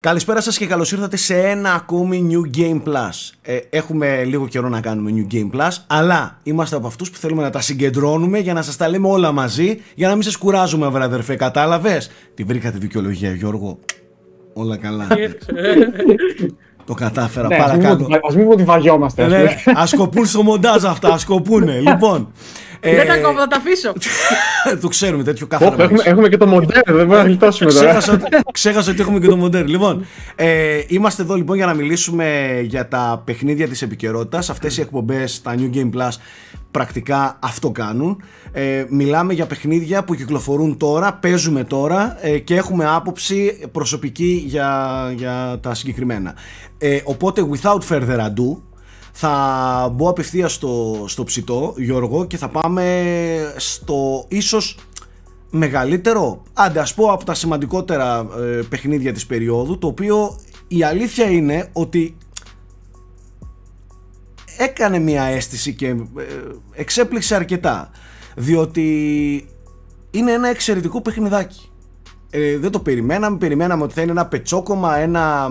Καλησπέρα σας και καλώς ήρθατε σε ένα ακόμη New Game Plus. Έχουμε λίγο καιρό να κάνουμε New Game Plus, αλλά είμαστε από αυτούς που θέλουμε να τα συγκεντρώνουμε για να σας τα λέμε όλα μαζί, για να μην σας κουράζουμε, βραδερφέ, κατάλαβες? Τη βρήκα τη δικαιολογία, Γιώργο. Όλα καλά. Το κατάφερα, παρακάτω. Ας μην ότι βαριόμαστε. Ασκοπούν στο μοντάζ αυτά, ασκοπούνε. Λοιπόν. Δεν τα κόβω, θα τα αφήσω. Το ξέρουμε, τέτοιο κάθαρα. Έχουμε και το μοντέρ, δεν μπορούμε να γλιτώσουμε τώρα. Ξέχασα ότι έχουμε και το μοντέρ. Λοιπόν, είμαστε εδώ λοιπόν για να μιλήσουμε για τα παιχνίδια της επικαιρότητας. Αυτές οι εκπομπές, τα New Game Plus, πρακτικά αυτό κάνουν. Μιλάμε για παιχνίδια που κυκλοφορούν τώρα, παίζουμε τώρα και έχουμε άποψη προσωπική για τα συγκεκριμένα. Οπότε, without further ado, θα μπω απευθείας στο ψητό, Γιώργο, και θα πάμε στο ίσως μεγαλύτερο, άντε ας πω, από τα σημαντικότερα παιχνίδια της περίοδου, το οποίο η αλήθεια είναι ότι έκανε μια αίσθηση και εξέπληξε αρκετά, διότι είναι ένα εξαιρετικό παιχνιδάκι. Δεν το περιμέναμε ότι θα είναι ένα πετσόκομα,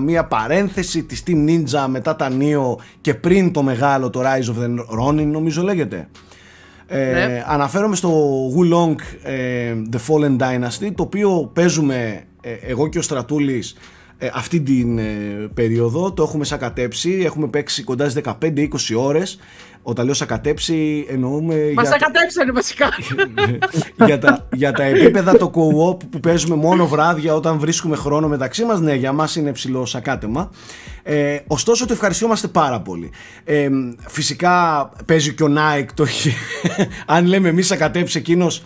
μια παρένθεση της Team Ninja μετά τα Nioh και πριν το μεγάλο, το Rise of the Ronin νομίζω λέγεται. Ναι. Αναφέρομαι στο Wo Long the Fallen Dynasty, το οποίο παίζουμε εγώ και ο Στρατούλης αυτή την περίοδο. Το έχουμε σακατέψει, έχουμε παίξει κοντά στις 15-20 ώρες. Όταν λέω σακατέψει, εννοούμε... Μας σακατέψανε βασικά. για τα επίπεδα το co-op που παίζουμε μόνο βράδια όταν βρίσκουμε χρόνο μεταξύ μας, ναι, για μας είναι ψηλό σακάτεμα. Ωστόσο, το ευχαριστιόμαστε πάρα πολύ. Φυσικά, παίζει και ο Nike, το έχει... Αν λέμε εμείς σακατέψει, εκείνος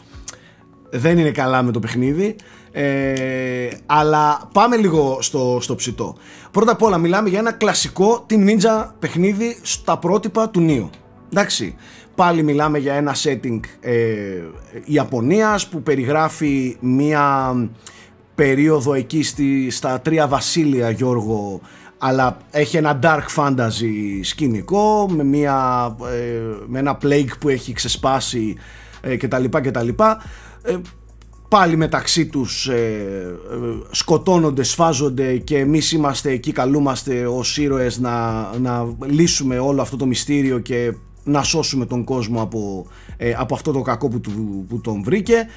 δεν είναι καλά με το παιχνίδι. Αλλά πάμε λίγο στο ψητό. Πρώτα απ' όλα, μιλάμε για ένα κλασικό Team Ninja παιχνίδι στα πρότυπα του Nioh. Εντάξει, πάλι μιλάμε για ένα setting Ιαπωνίας που περιγράφει μία περίοδο εκεί στα τρία βασίλεια, Γιώργο, αλλά έχει ένα dark fantasy σκηνικό με ένα plague που έχει ξεσπάσει κτλ. Πάλι μεταξύ τους σκοτώνονται, σφάζονται και εμείς είμαστε εκεί, καλούμαστε ως ήρωες να λύσουμε όλο αυτό το μυστήριο και να σώσουμε τον κόσμο από αυτό το κακό που τον βρήκε.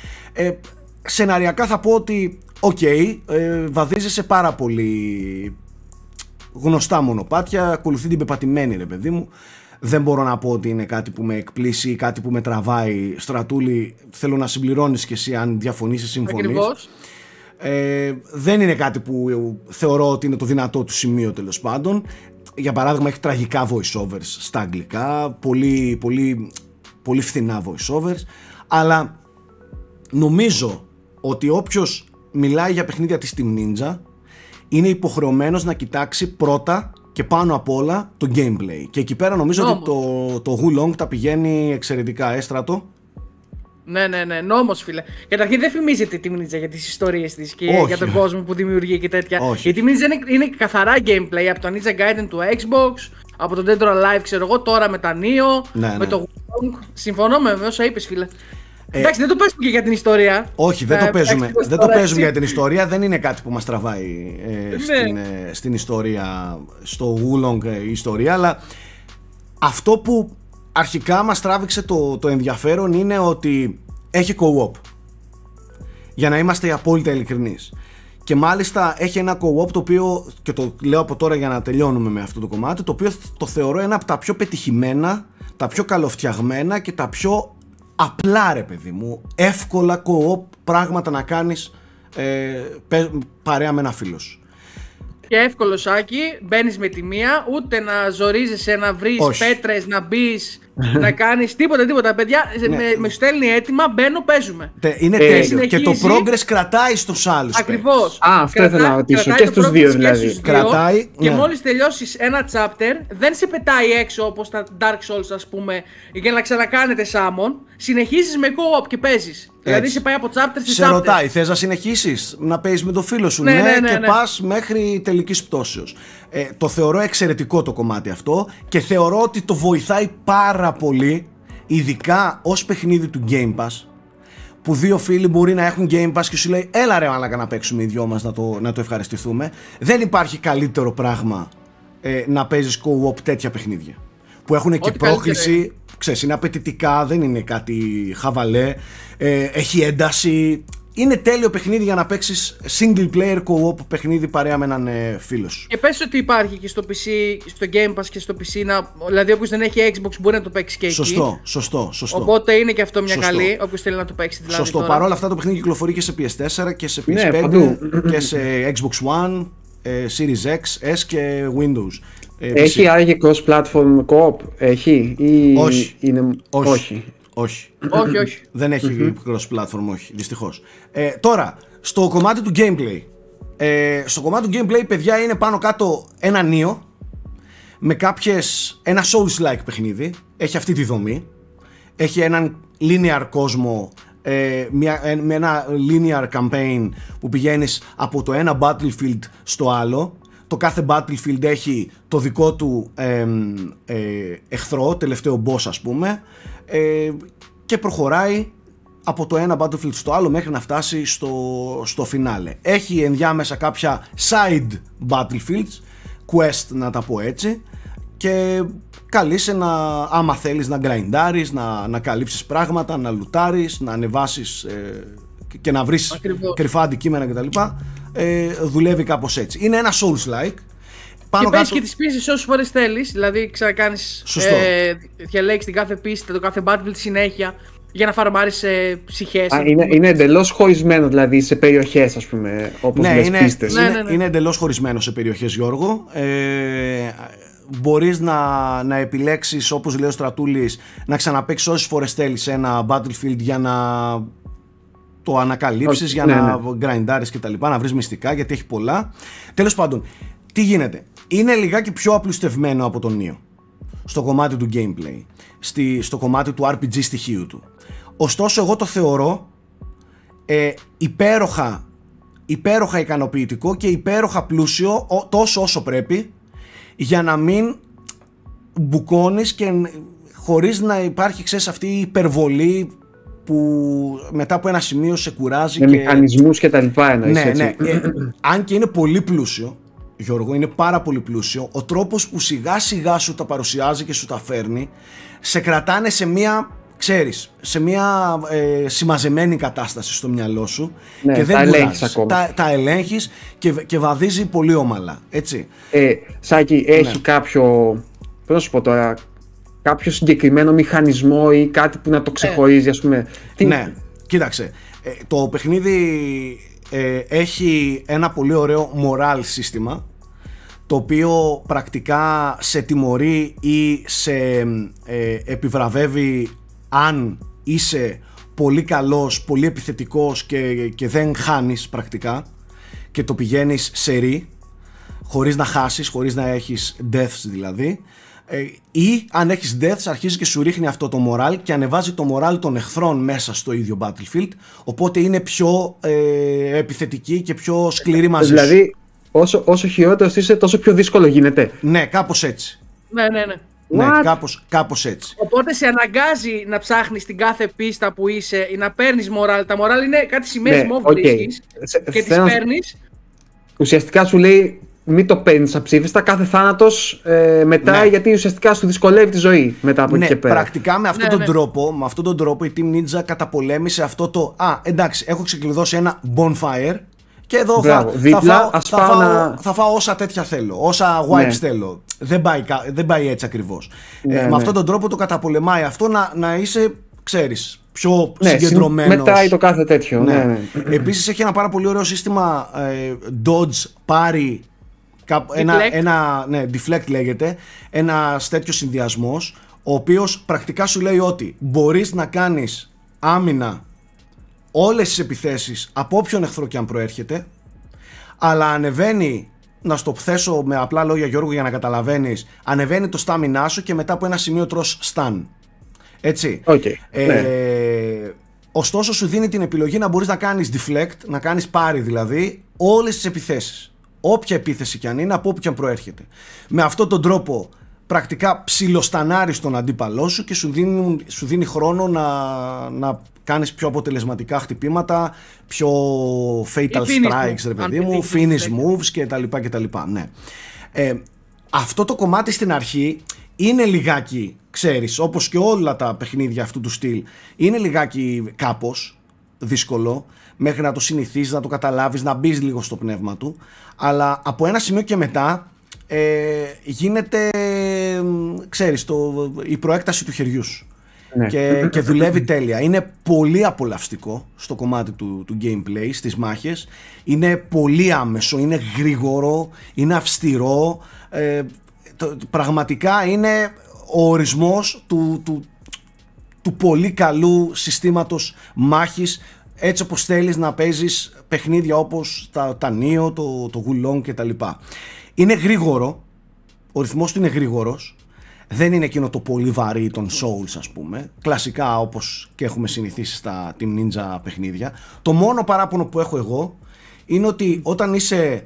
Σεναριακά θα πω ότι okay, βαδίζει σε πάρα πολύ γνωστά μονοπάτια, ακολουθεί την πεπατημένη, ρε παιδί μου. Δεν μπορώ να πω ότι είναι κάτι που με εκπλήσει ή κάτι που με τραβάει. Στρατούλη, θέλω να συμπληρώνεις και εσύ αν διαφωνήσεις, συμφωνείς. Δεν είναι κάτι που θεωρώ ότι είναι το δυνατό του σημείο, τέλος πάντων. Για παράδειγμα, έχει τραγικά voiceovers στα αγγλικά, πολύ, πολύ, πολύ φθηνά voiceovers. Αλλά νομίζω ότι όποιος μιλάει για παιχνίδια της Team Ninja είναι υποχρεωμένος να κοιτάξει πρώτα και πάνω απ' όλα το gameplay. Και εκεί πέρα νομίζω ότι το Wo Long τα πηγαίνει εξαιρετικά, έστρατο. Ναι, νόμος, φίλε. Καταρχήν δεν φημίζεται η Team Ninja για τις ιστορίες της και για τον κόσμο που δημιουργεί και τέτοια. Όχι. Η Team Ninja είναι καθαρά gameplay, από το Ninja Gaiden του Xbox, από το Dead or Alive, ξέρω εγώ, τώρα με τα Nioh, ναι. Το Wo Long. Συμφωνώ με όσα είπες, φίλε. Εντάξει, δεν το παίζουμε και για την ιστορία. Όχι, δεν το παίζουμε. Δεν το παίζουμε για την ιστορία. Δεν είναι κάτι που μας τραβάει στην ιστορία, στο Wo Long ιστορία. Αλλά αυτό που αρχικά μας τράβηξε το ενδιαφέρον είναι ότι έχει co-op. Για να είμαστε απόλυτα ειλικρινείς. Και μάλιστα έχει ένα co-op το οποίο, και το λέω από τώρα για να τελειώνουμε με αυτό το κομμάτι, το οποίο το θεωρώ ένα από τα πιο πετυχημένα, τα πιο καλοφτιαγμένα και τα πιο απλά, ρε παιδί μου, εύκολα co-op πράγματα να κάνεις παρέα με ένα φίλο σου. Και εύκολο σάκι, μπαίνεις με τη μία, ούτε να ζορίζεσαι, να βρεις πέτρες, να μπεις, να κάνεις τίποτα, παιδιά, ναι. Με στέλνει έτοιμα, μπαίνω, παίζουμε. Είναι τέλειο, και το progress κρατάει στους άλλους. Ακριβώς. Αυτό ήθελα να ρωτήσω, και στους δύο δηλαδή. Κρατάει, και ναι. Μόλις τελειώσεις ένα chapter, δεν σε πετάει έξω όπως τα Dark Souls, ας πούμε, για να ξανακάνετε summon, συνεχίζεις με co-op και παίζεις. Έτσι. Δηλαδή σε πάει από chapter σε chapter. Σε ρωτάει, θες να συνεχίσεις, να παίζεις με το φίλο σου, ναι. Πας μέχρι τελικής πτώσεως. Το θεωρώ εξαιρετικό το κομμάτι αυτό και θεωρώ ότι το βοηθάει πάρα πολύ, ειδικά ως παιχνίδι του Game Pass, που δύο φίλοι μπορεί να έχουν Game Pass και σου λέει έλα ρε μάλακα να παίξουμε οι δυο μας να το ευχαριστηθούμε. Δεν υπάρχει καλύτερο πράγμα να παίζεις co-op τέτοια παιχνίδια που έχουν και πρόκληση, ξέρεις, είναι απαιτητικά, δεν είναι κάτι χαβαλέ, έχει ένταση. Είναι τέλειο παιχνίδι για να παίξεις single player co-op παιχνίδι παρέα με έναν φίλο σου. Και πες ότι υπάρχει και στο PC, στο Game Pass και στο PC, δηλαδή όποιος δεν έχει Xbox μπορεί να το παίξει και εκεί. Σωστό. Οπότε είναι και αυτό μια καλή, όποιος θέλει να το παίξει δηλαδή. Σωστό, παρόλα αυτά το παιχνίδι κυκλοφορεί και σε PS4 και σε PS5 και σε Xbox One, Series X, S και Windows. Έχει άραγε cross-platform co-op, έχει ή όχι. Όχι. Δεν έχει cross-platform, όχι, δυστυχώς. Τώρα, στο κομμάτι του gameplay. Στο κομμάτι του gameplay, παιδιά, είναι πάνω κάτω ένα Nioh με κάποιες, ένα Souls-like παιχνίδι. Έχει αυτή τη δομή. Έχει έναν linear κόσμο, με ένα linear campaign που πηγαίνεις από το ένα battlefield στο άλλο. Το κάθε battlefield έχει το δικό του εχθρό, τελευταίο boss ας πούμε, και προχωράει από το ένα battlefield στο άλλο μέχρι να φτάσει στο φινάλε. Έχει ενδιάμεσα κάποια side battlefields, quest να τα πω έτσι, και καλείσαι να, άμα θέλεις, να grindάρεις, να καλύψεις πράγματα, να λουτάρεις, να ανεβάσεις και να βρεις κρυφά αντικείμενα κτλ. Δουλεύει κάπως έτσι. Είναι ένα Souls-like. Και παίζεις και τις πίστες όσες φορές θέλεις. Δηλαδή ξανακάνεις, διαλέγεις την κάθε πίστη, το κάθε battlefield συνέχεια για να φαρμάρεις ψυχές. Είναι εντελώς χωρισμένο δηλαδή σε περιοχές, ας πούμε, όπως λες πίστες. Είναι εντελώς χωρισμένο σε περιοχές, Γιώργο. Μπορείς να επιλέξεις, όπως λέει ο Στρατούλης, να ξαναπαίξεις όσες φορές θέλεις ένα battlefield για να το ανακαλύψεις, για να γκραϊντάρεις και τα λοιπά, να βρεις μυστικά, γιατί έχει πολλά. Τέλος πάντων, τι γίνεται? Είναι λιγάκι πιο απλουστευμένο από τον Nioh στο κομμάτι του gameplay, στο κομμάτι του RPG στοιχείου του. Ωστόσο, εγώ το θεωρώ υπέροχα ικανοποιητικό και υπέροχα πλούσιο, τόσο όσο πρέπει, για να μην μπουκώνεις και χωρίς να υπάρχει, ξέρεις, αυτή η υπερβολή που μετά από ένα σημείο σε κουράζει. Με μηχανισμούς και τα λοιπά εννοείς, έτσι? Ναι. Αν και είναι πολύ πλούσιο, Γιώργο, είναι πάρα πολύ πλούσιο, ο τρόπος που σιγά σιγά σου τα παρουσιάζει και σου τα φέρνει, σε κρατάνε σε μία, ξέρεις, σε μία συμμαζεμένη κατάσταση στο μυαλό σου, ναι, και δεν ελέγχεις. Τα ελέγχεις και βαδίζει πολύ ομαλά, έτσι. Σάκη, έχει κάποιο πρόσωπο τώρα, κάποιο συγκεκριμένο μηχανισμό ή κάτι που να το ξεχωρίζει, ας πούμε? Ναι, κοίταξε, το παιχνίδι έχει ένα πολύ ωραίο moral σύστημα, το οποίο πρακτικά σε τιμωρεί ή σε επιβραβεύει αν είσαι πολύ καλός, πολύ επιθετικός και δεν χάνεις πρακτικά, και το πηγαίνεις σε ρί, χωρίς να χάσεις, χωρίς να έχεις deaths δηλαδή. Ή αν έχεις deaths, αρχίζει και σου ρίχνει αυτό το moral και ανεβάζει το moral των εχθρών μέσα στο ίδιο battlefield, οπότε είναι πιο επιθετική και πιο σκληρή μαζί σου. Δηλαδή όσο χειρότερος είσαι, τόσο πιο δύσκολο γίνεται. Ναι, κάπως έτσι. Ναι. Ναι, κάπως έτσι. Οπότε σε αναγκάζει να ψάχνεις την κάθε πίστα που είσαι ή να παίρνεις moral. Τα moral είναι κάτι σημαίες που βρίσκεις και τις παίρνεις. Ουσιαστικά σου λέει μην το παίρνεις αψήφιστα, κάθε θάνατος μετά, γιατί ουσιαστικά σου δυσκολεύει τη ζωή μετά από εκεί και πέρα. Πρακτικά με αυτόν τον τρόπο, η Team Ninja καταπολέμησε αυτό το «Α, εντάξει, έχω ξεκλειδώσει ένα bonfire και εδώ θα φάω όσα τέτοια θέλω, όσα wipes θέλω». Δεν πάει έτσι ακριβώς. Με αυτόν τον τρόπο το καταπολεμάει αυτό, να είσαι, ξέρεις, πιο συγκεντρωμένος. Μετά ή το κάθε τέτοιο. Επίσης έχει ένα πάρα πολύ ωραίο σύστημα dodge, πάρει, deflect λέγεται, ένας τέτοιος συνδυασμός, ο οποίος πρακτικά σου λέει ότι μπορείς να κάνεις άμυνα όλες τις επιθέσεις από όποιον εχθρό και αν προέρχεται, αλλά ανεβαίνει, να στο θέσω με απλά λόγια, Γιώργο, για να καταλαβαίνεις, ανεβαίνει το στάμινά σου και μετά από ένα σημείο τρως stun, έτσι. Ωστόσο σου δίνει την επιλογή να μπορείς να κάνεις deflect, να κάνεις πάρη δηλαδή, όλες τις επιθέσεις, όποια επίθεση κι αν είναι, από όπου κι αν προέρχεται. Με αυτόν τον τρόπο πρακτικά ψιλοστανάρεις τον αντίπαλό σου και σου δίνει χρόνο να κάνεις πιο αποτελεσματικά χτυπήματα, πιο fatal strikes, ρε παιδί μου, finish moves και τα λοιπά και τα λοιπά. Ναι. Αυτό το κομμάτι στην αρχή είναι λιγάκι, ξέρεις, όπως και όλα τα παιχνίδια αυτού του στυλ, είναι λιγάκι κάπως δύσκολο, μέχρι να το συνηθίσεις, να το καταλάβεις, να μπεις λίγο στο πνεύμα του, αλλά από ένα σημείο και μετά γίνεται, ξέρεις, η προέκταση του χεριού σου, ναι, και δουλεύει τέλεια. Είναι πολύ απολαυστικό στο κομμάτι του gameplay, στις μάχες. Είναι πολύ άμεσο, είναι γρήγορο, είναι αυστηρό. Πραγματικά είναι ο ορισμός του πολύ καλού συστήματος μάχης, έτσι όπως θέλεις να παίζεις παιχνίδια όπως τα Nioh, το Wo Long κτλ. Είναι γρήγορο, ο ρυθμός του είναι γρήγορος, δεν είναι εκείνο το πολύ βαρύ των Souls, ας πούμε, κλασικά όπως και έχουμε συνηθίσει στα Team Ninja παιχνίδια. Το μόνο παράπονο που έχω εγώ είναι ότι όταν είσαι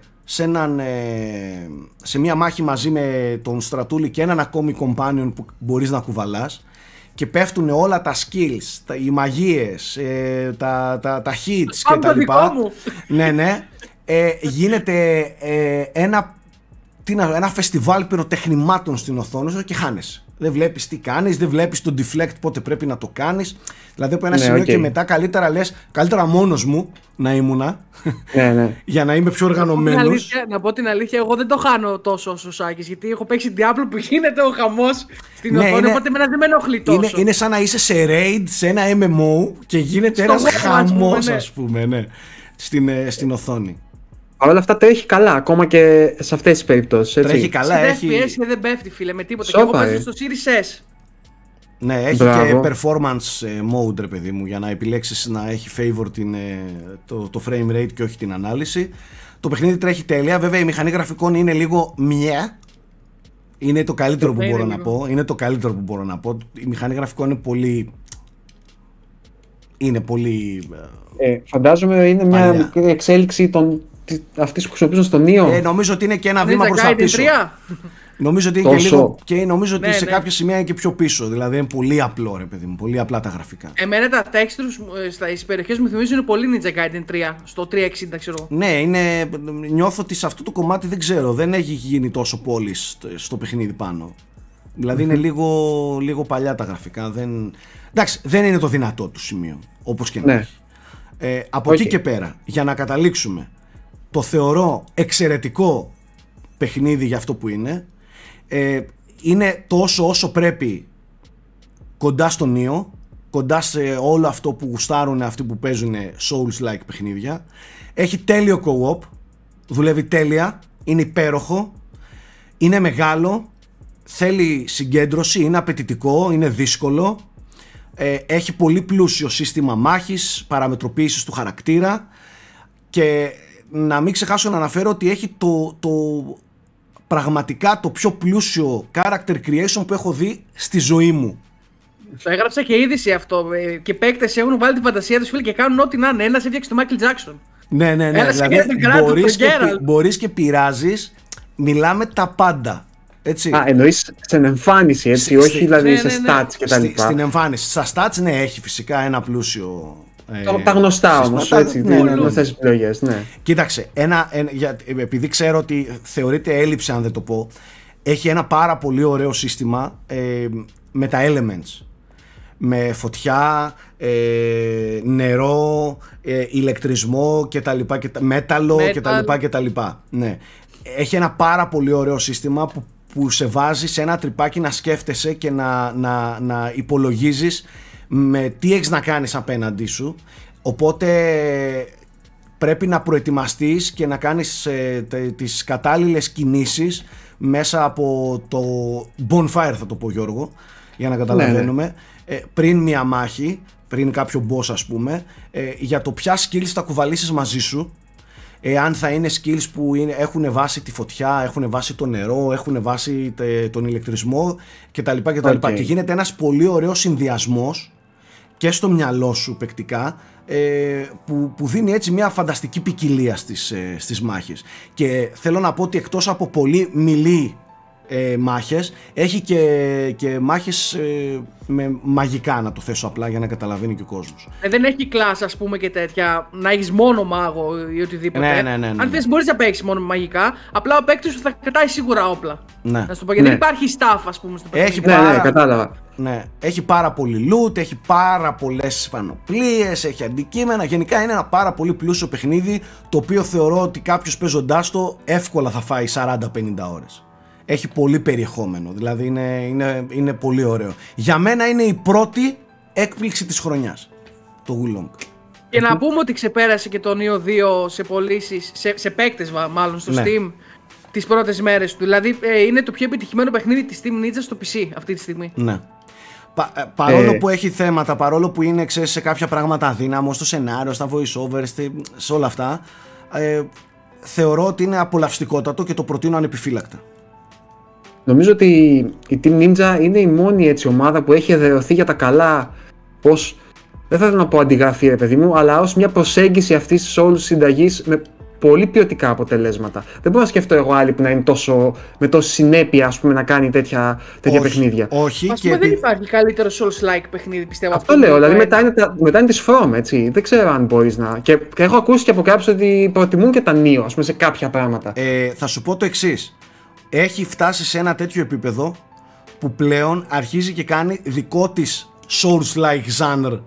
σε μια μάχη μαζί με τον στρατούλη και έναν ακόμη companion που μπορείς να κουβαλάς και πέφτουν όλα τα skills, οι μαγείες, τα hits και τα λοιπά, ναι, γίνεται ένα φεστιβάλ πυροτεχνημάτων στην οθόνη σου και χάνεσαι. Δεν βλέπεις τι κάνεις, δεν βλέπεις το deflect πότε πρέπει να το κάνεις. Δηλαδή από ένα σημείο και μετά καλύτερα μόνος μου να ήμουνα, για να είμαι πιο οργανωμένος. Να πω την αλήθεια, εγώ δεν το χάνω τόσο όσο ο Σάκης, γιατί έχω παίξει Diablo που γίνεται ο χαμός στην οθόνη, οπότε εμένα δεν με ενοχλεί τόσο. Είναι σαν να είσαι σε raid, σε ένα MMO και γίνεται ένας χαμός, ας πούμε, στην οθόνη. Παρ' όλα αυτά τρέχει καλά, ακόμα και σε αυτές τις περιπτώσεις. Έτσι. Τρέχει καλά, FPS και δεν πέφτει, φίλε, με τίποτα. Και εγώ παίζω στο Series S. Ναι, έχει και performance mode, ρε παιδί μου, για να επιλέξεις να έχει favor το frame rate και όχι την ανάλυση. Το παιχνίδι τρέχει τέλεια. Βέβαια, η μηχανή γραφικών είναι λίγο μια. Είναι το καλύτερο που μπορώ να πω. Είναι το καλύτερο που μπορώ να πω. Η μηχανή γραφικών είναι πολύ. Είναι πολύ. Φαντάζομαι είναι μια μικρή εξέλιξη των. Αυτοί που χρησιμοποιούν στον Neo. Νομίζω ότι είναι και ένα βήμα προς τα πίσω. Νομίζω ότι είναι και λίγο. Και νομίζω ότι σε κάποια σημεία είναι και πιο πίσω. Δηλαδή είναι πολύ απλό, ρε παιδί μου. Πολύ απλά τα γραφικά. Εμένα τα textures στις περιοχές μου θυμίζουν πολύ Ninja Gaiden 3. Στο 360, ξέρω. Ναι, είναι. Νιώθω ότι σε αυτό το κομμάτι δεν ξέρω. Δεν έχει γίνει τόσο polished στο παιχνίδι πάνω. Δηλαδή είναι λίγο παλιά τα γραφικά. Εντάξει, δεν είναι το δυνατό του σημείο. Όπως και να έχει. Από εκεί και πέρα, για να καταλήξουμε. Το θεωρώ εξαιρετικό παιχνίδι για αυτό που είναι. Είναι τόσο όσο πρέπει κοντά στον Nioh, κοντά σε όλο αυτό που γουστάρουν αυτοί που παίζουν Souls-like παιχνίδια. Έχει τέλειο co-op, δουλεύει τέλεια, είναι υπέροχο, είναι μεγάλο, θέλει συγκέντρωση, είναι απαιτητικό, είναι δύσκολο. Έχει πολύ πλούσιο σύστημα μάχης, παραμετροποίησης του χαρακτήρα και... Να μην ξεχάσω να αναφέρω ότι έχει πραγματικά το πιο πλούσιο character creation που έχω δει στη ζωή μου. Το έγραψα και είδηση αυτό. Και παίκτες έχουν βάλει τη φαντασία τους, φίλοι, και κάνουν ό,τι να είναι. Ένας έφτιαξε τον Michael Jackson. Ναι. Δηλαδή, μπορείς και πειράζεις. Μιλάμε τα πάντα. Έτσι. Εννοείς στην εμφάνιση, έτσι. Όχι δηλαδή σε stats και τα λοιπά. Στην εμφάνιση. Στα stats, ναι, έχει φυσικά ένα πλούσιο. Τα γνωστά όμως, έτσι, γνωστές επιλογές, ναι. Κοίταξε, επειδή ξέρω ότι θεωρείται έλλειψη αν δεν το πω, έχει ένα πάρα πολύ ωραίο σύστημα με τα elements. Με φωτιά, νερό, ηλεκτρισμό κτλ, μέταλλο κτλ. Ναι. Έχει ένα πάρα πολύ ωραίο σύστημα που σε βάζει σε ένα τρυπάκι να σκέφτεσαι και να υπολογίζεις με τι έχεις να κάνεις απέναντί σου, οπότε πρέπει να προετοιμαστείς και να κάνεις τις κατάλληλες κινήσεις μέσα από το bonfire, θα το πω, Γιώργο, για να καταλαβαίνουμε, πριν μια μάχη, πριν κάποιο boss, ας πούμε, για το ποια skills θα κουβαλήσεις μαζί σου, αν θα είναι skills που έχουν βάσει τη φωτιά, έχουν βάσει το νερό, έχουν βάσει τον ηλεκτρισμό κτλ. Και γίνεται ένας πολύ ωραίος συνδυασμός και στο μυαλό σου παικτικά, που δίνει έτσι μια φανταστική ποικιλία στις μάχες. Και θέλω να πω ότι εκτός από πολύ μιλή μάχες, έχει και μάχες με μαγικά, να το θέσω απλά για να καταλαβαίνει και ο κόσμος. Δεν έχει κλάσ, ας πούμε, και τέτοια, να έχεις μόνο μάγο ή οτιδήποτε. Ναι. Αν θες μπορείς να παίξεις μόνο με μαγικά, απλά ο παίκτης σου θα κρατάει σίγουρα όπλα. Ναι. Να σου το πω, γιατί δεν υπάρχει staff, ας πούμε, στο παιχνίδι. Ναι, κατάλαβα. Ναι. Έχει πάρα πολύ loot, έχει πάρα πολλές πανοπλίες, έχει αντικείμενα. Γενικά είναι ένα πάρα πολύ πλούσιο παιχνίδι, το οποίο θεωρώ ότι κάποιος παίζοντάς το εύκολα θα φάει 40-50 ώρες. Έχει πολύ περιεχόμενο, δηλαδή είναι πολύ ωραίο. Για μένα είναι η πρώτη έκπληξη της χρονιάς, το Wo Long. Και να πούμε ότι ξεπέρασε και το Nioh 2 σε πωλήσεις, σε παίκτες μάλλον στο Steam, τις πρώτες μέρες του. Δηλαδή είναι το πιο επιτυχημένο παιχνίδι της Team Ninja στο PC αυτή τη στιγμή. Ναι. Παρόλο που έχει θέματα, παρόλο που είναι, ξέρεις, σε κάποια πράγματα αδύναμο, στο σενάριο, στα voice-over, σε όλα αυτά, θεωρώ ότι είναι απολαυστικότατο και το προτείνω ανεπιφύλακτα. Νομίζω ότι η Team Ninja είναι η μόνη έτσι ομάδα που έχει εδραιωθεί για τα καλά ως, δεν θα θέλω να πω αντιγραφή, ρε παιδί μου, αλλά ως μια προσέγγιση αυτής της όλης συνταγής με πολύ ποιοτικά αποτελέσματα. Δεν μπορώ να σκεφτώ εγώ άλλη που να είναι τόσο, με τόση συνέπεια, ας πούμε, να κάνει τέτοια παιχνίδια. Όχι, ας πούμε, δεν υπάρχει καλύτερο Souls-like παιχνίδι, πιστεύω. Αυτό λέω, δηλαδή μετά είναι της From, έτσι. Δεν ξέρω αν μπορείς να... Και έχω ακούσει και από κάποιους ότι προτιμούν και τα Neo, ας πούμε, σε κάποια πράγματα. Θα σου πω το εξής. Έχει φτάσει σε ένα τέτοιο επίπεδο που πλέον αρχίζει και κάνει δικό της Souls-like genre.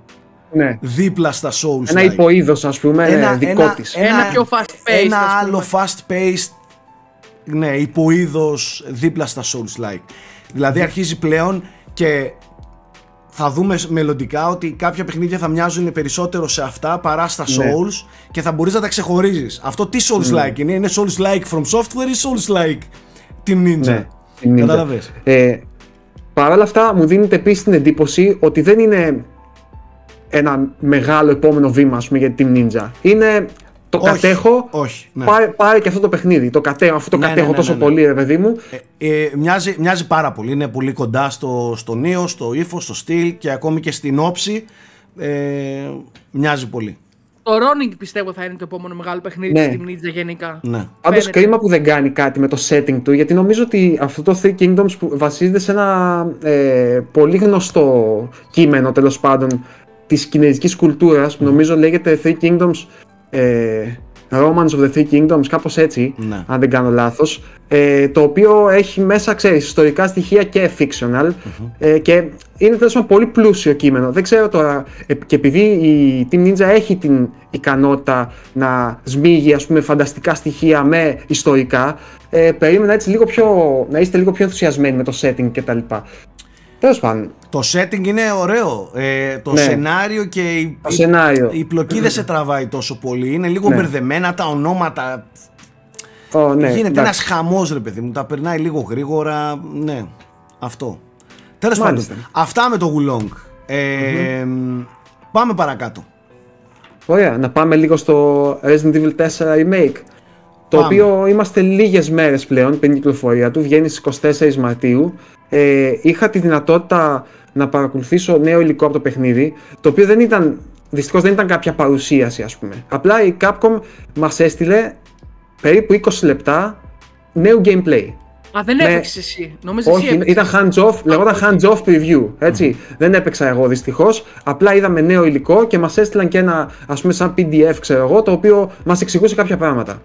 Ναι. Δίπλα στα Souls-like. Ένα υποείδος, ας πούμε, δικό της. Ένα πιο fast-paced. Ένα άλλο fast-paced, ναι, υποείδος δίπλα στα Souls-like. Δηλαδή αρχίζει πλέον και θα δούμε μελλοντικά ότι κάποια παιχνίδια θα μοιάζουν περισσότερο σε αυτά παρά στα Souls και θα μπορείς να τα ξεχωρίζεις. Αυτό τι Souls-like είναι? Είναι Souls-like from software ή Souls-like Team Ninja? Ναι, Team Ninja. Καταλαβες. Παρ' όλα αυτά μου δίνεται επίσης την εντύπωση ότι δεν είναι ένα μεγάλο επόμενο βήμα, ας πούμε, για την Team Ninja. Είναι το πάρε και αυτό το παιχνίδι. Το κατέχω τόσο πολύ, ρε παιδί μου. Μοιάζει πάρα πολύ. Είναι πολύ κοντά στο Neo, στο ύφος, στο στυλ και ακόμη και στην όψη. Μοιάζει πολύ. Το Ronin πιστεύω θα είναι το επόμενο μεγάλο παιχνίδι της Team Ninja γενικά. Ναι. Πάντως κρίμα που δεν κάνει κάτι με το setting του, γιατί νομίζω ότι αυτό το Three Kingdoms που βασίζεται σε ένα πολύ γνωστό κείμενο, τέλος πάντων, της κινέζικης κουλτούρας, που νομίζω λέγεται Three Kingdoms, Romance of the Three Kingdoms, κάπως έτσι, αν δεν κάνω λάθος, το οποίο έχει μέσα, ξέρεις, ιστορικά στοιχεία και fictional και είναι τέλος πολύ πλούσιο κείμενο. Δεν ξέρω τώρα, και επειδή η Team Ninja έχει την ικανότητα να σμίγει, ας πούμε, φανταστικά στοιχεία με ιστορικά, περίμενα έτσι να είστε λίγο πιο ενθουσιασμένοι με το setting κτλ. Τέλος πάντων. Το setting είναι ωραίο. Το σενάριο και η πλοκή δεν σε τραβάει τόσο πολύ. Είναι λίγο μπερδεμένα τα ονόματα. Γίνεται ένας χαμός, ρε παιδί μου. Τα περνάει λίγο γρήγορα. Ναι, αυτό. Τέλος πάντων. Αυτά με το Wo Long. Πάμε παρακάτω. Ωραία, να πάμε λίγο στο Resident Evil 4 Remake. Το οποίο είμαστε λίγες μέρες πλέον πριν κυκλοφορία του. Βγαίνει στις 24 Μαρτίου. Είχα τη δυνατότητα να παρακολουθήσω νέο υλικό από το παιχνίδι, το οποίο δυστυχώς δεν ήταν κάποια παρουσίαση, ας πούμε. Απλά η Capcom μας έστειλε περίπου 20 λεπτά νέου gameplay. Α, δεν έπαιξες εσύ? Νομίζω όχι, ήταν hands-off, λεγόταν hands-off preview, έτσι. Δεν έπαιξα εγώ δυστυχώς, απλά είδαμε νέο υλικό και μας έστειλαν και ένα, ας πούμε, σαν PDF, ξέρω εγώ, το οποίο μας εξηγούσε κάποια πράγματα.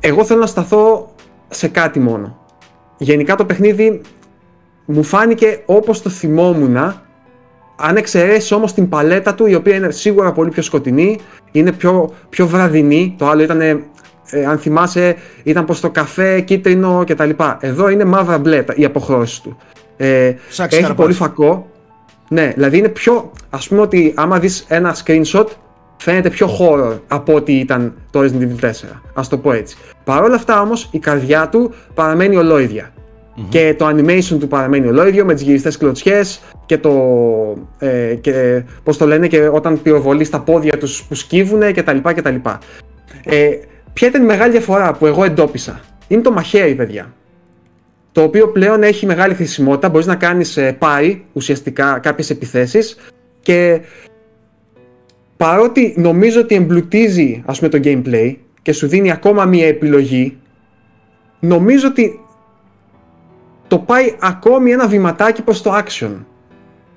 Εγώ θέλω να σταθώ σε κάτι μόνο. Γενικά το παιχνίδι μου φάνηκε όπως το θυμόμουνα, αν εξαιρέσει όμως την παλέτα του, η οποία είναι σίγουρα πολύ πιο σκοτεινή, είναι πιο βραδινή. Το άλλο ήταν, αν θυμάσαι, ήταν προς το καφέ, κίτρινο κτλ. Εδώ είναι μαύρα μπλε η αποχρώσεις του. Έχει πολύ φακό. Ναι, δηλαδή είναι πιο, ας πούμε, ότι άμα δεις ένα screenshot φαίνεται πιο horror από ό,τι ήταν το Resident Evil 4, ας το πω έτσι. Παρ' όλα αυτά όμως η καρδιά του παραμένει ολόιδια. Και το animation του παραμένει ολόιδιο, με τις γυριστές κλωτσιές και πώς το λένε, και όταν πυροβολεί στα πόδια τους που σκύβουνε κτλ. Ποια ήταν η μεγάλη διαφορά που εγώ εντόπισα? Είναι το μαχαίρι, παιδιά. Το οποίο πλέον έχει μεγάλη χρησιμότητα, μπορείς να κάνεις πάρη ουσιαστικά κάποιες επιθέσεις και... Παρότι νομίζω ότι εμπλουτίζει, ας πούμε, το gameplay και σου δίνει ακόμα μία επιλογή, νομίζω ότι το πάει ακόμη ένα βηματάκι προς το action.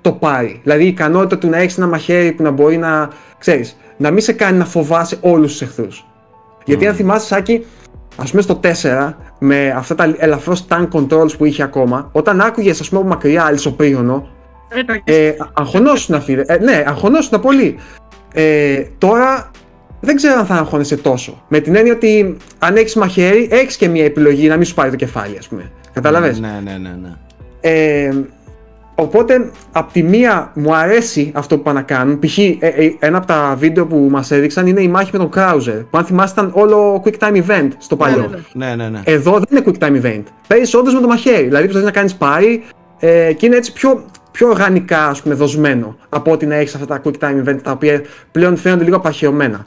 Το πάει. Δηλαδή η ικανότητα του να έχεις ένα μαχαίρι που να μπορεί να, ξέρεις, να μην σε κάνει να φοβάσαι όλους τους εχθρούς. Γιατί αν θυμάσαι, Σάκη, ας πούμε στο 4, με αυτά τα ελαφρώς tank controls που είχε ακόμα, όταν άκουγες, ας πούμε, από μακριά αλυσοπρίωνο, αγχωνόσουνα, φίλε. Ναι, αγχωνόσουνα πολύ. Τώρα δεν ξέρω αν θα αγχώνεσαι τόσο. Με την έννοια ότι αν έχεις μαχαίρι, έχεις και μια επιλογή να μην σου πάρει το κεφάλι, ας πούμε. Καταλαβες. Ναι. Οπότε, απ' τη μία μου αρέσει αυτό που πάνε να κάνουν. Π.χ. Ένα από τα βίντεο που μας έδειξαν είναι η μάχη με τον Κράουζερ. Που αν θυμάστε ήταν όλο quick time event στο παλιό. Ναι. Εδώ δεν είναι quick time event. Παίζεις όντως με το μαχαίρι. Δηλαδή, προσπαθείς να κάνεις πάρη και είναι έτσι πιο οργανικά, ας πούμε, δοσμένο. Από ότι να έχεις αυτά τα quick time event τα οποία πλέον φαίνονται λίγο απαχαιωμένα.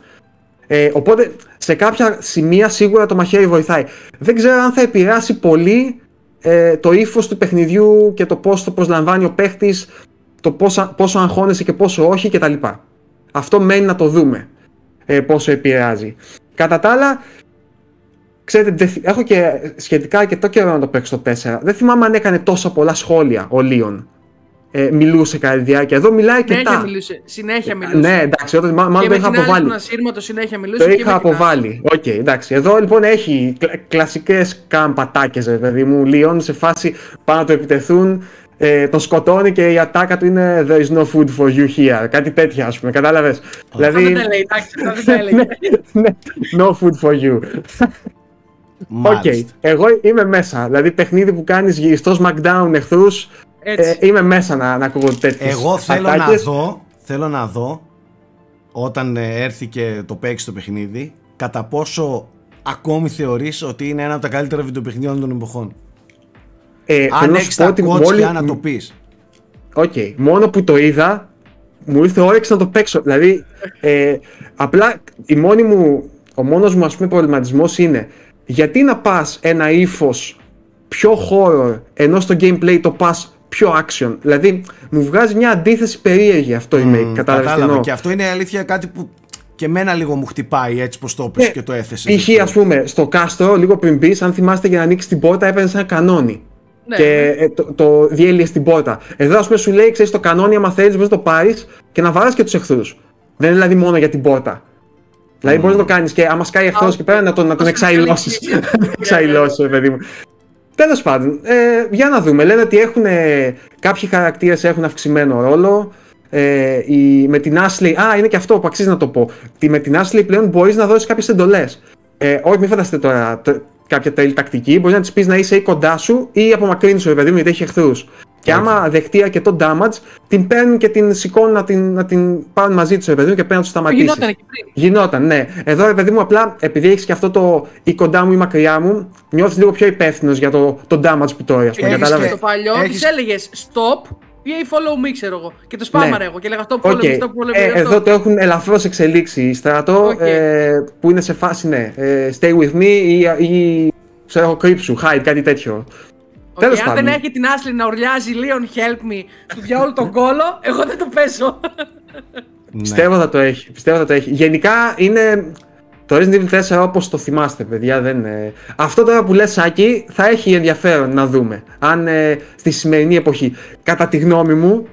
Οπότε, σε κάποια σημεία σίγουρα το μαχαίρι βοηθάει. Δεν ξέρω αν θα επηρεάσει πολύ το ύφος του παιχνιδιού και το πώς το προσλαμβάνει ο παίχτης, το πόσο αγχώνεσαι και πόσο όχι κτλ. Αυτό μένει να το δούμε πόσο επηρεάζει. Κατά τα άλλα, ξέρετε, έχω και σχετικά και το καιρό να το παίξω το 4. Δεν θυμάμαι αν έκανε τόσα πολλά σχόλια ο Λίον. Μιλούσε κατά τη διάρκεια. Εδώ μιλάει και τα. Συνέχεια μιλούσε. Ναι, εντάξει, όταν μάλλον το είχα αποβάλει. Το είχα αποβάλει. Οκ, εντάξει. Εδώ λοιπόν έχει κλασικές καμπατάκες, παιδί μου. Λίον σε φάση πάνω να το επιτεθούν, τον σκοτώνει και η ατάκα του είναι There is no food for you here. Κάτι τέτοια, ας πούμε. Κατάλαβες. Δηλαδή. Δεν τα λέει, εντάξει, δεν τα λέει. No food for you. Οκ. Εγώ είμαι μέσα. Δηλαδή, παιχνίδι που κάνει γυριστό Smackdown εχθρού. Είμαι μέσα να ακούω τέτοιες. Εγώ θέλω να δω όταν έρθει και το παίξει το παιχνίδι, κατά πόσο ακόμη θεωρείς ότι είναι ένα από τα καλύτερα βιντεοπαιχνίδια των εποχών. Αν έχεις τα κότσια να το πεις. Οκ, μόνο που το είδα μου ήρθε όρεξη να το παίξω. Δηλαδή απλά ο μόνος μου ας πούμε προβληματισμός είναι γιατί να πας ένα ύφος πιο horror ενώ στο gameplay το πας πιο action. Δηλαδή, μου βγάζει μια αντίθεση περίεργη αυτό η make. Κατάλαβα. Και αυτό είναι αλήθεια κάτι που και εμένα λίγο μου χτυπάει έτσι πως το έπαιξε και το έθεσε. Π.χ. ας πούμε, στο κάστρο, λίγο πριν μπεις, αν θυμάστε για να ανοίξεις την πόρτα, έπαιρνες ένα κανόνι. Ναι. Και το διέλυες την πόρτα. Εδώ, ας πούμε, σου λέει, ξέρεις το κανόνι, άμα θέλεις, μπορείς να το πάρεις και να βάρασεις και τους εχθρούς. Δεν είναι δηλαδή μόνο για την πόρτα. Δηλαδή, μπορείς να το κάνεις και άμα σκάει εχθρός και πέρα να τον εξαϊλώσεις. Εξαϊλώσεις, παιδί μου. Τέλος πάντων, για να δούμε. Λένε ότι κάποιοι χαρακτήρες έχουν αυξημένο ρόλο. Με την Ashley, είναι και αυτό που αξίζει να το πω. Με την Ashley πλέον μπορείς να δώσεις κάποιες εντολές. Όχι, μην φανταστείτε τώρα κάποια τέλη τακτική. Μπορείς να της πεις να είσαι ή κοντά σου ή απομακρύνεις σου, παιδί μου, γιατί έχει εχθρούς. Και άμα δεχτεί αρκετό damage, την παίρνουν και την σηκώνουν να την πάρουν μαζί του, παιδί μου, και πρέπει να του σταματήσει. Γινόταν, ναι. Εδώ, ρε παιδί μου, απλά επειδή έχει και αυτό το ή κοντά μου ή μακριά μου, νιώθει λίγο πιο υπεύθυνο για το damage που τρώει, α πούμε. Κατάλαβε. Στο παλιό τη έλεγε stop ή follow me, ξέρω εγώ. Και το σπάμαρα εγώ. Και λέγα stop, follow me, stop, follow me. Εδώ το έχουν ελαφρώς εξελίξει η στρατό που είναι σε φάση, ναι. Stay with me ή ξέρω εγώ, κρύψου, hide, κάτι τέτοιο. Και αν δεν έχει την Ashley να ουρλιάζει Leon help me του διαόλου τον κόλο, εγώ δεν το παίζω. Πιστεύω θα το έχει, Γενικά είναι το Resident Evil 4 όπως το θυμάστε, παιδιά, δεν είναι... Αυτό τώρα που λες, Σάκη, θα έχει ενδιαφέρον να δούμε. Αν στη σημερινή εποχή, κατά τη γνώμη μου,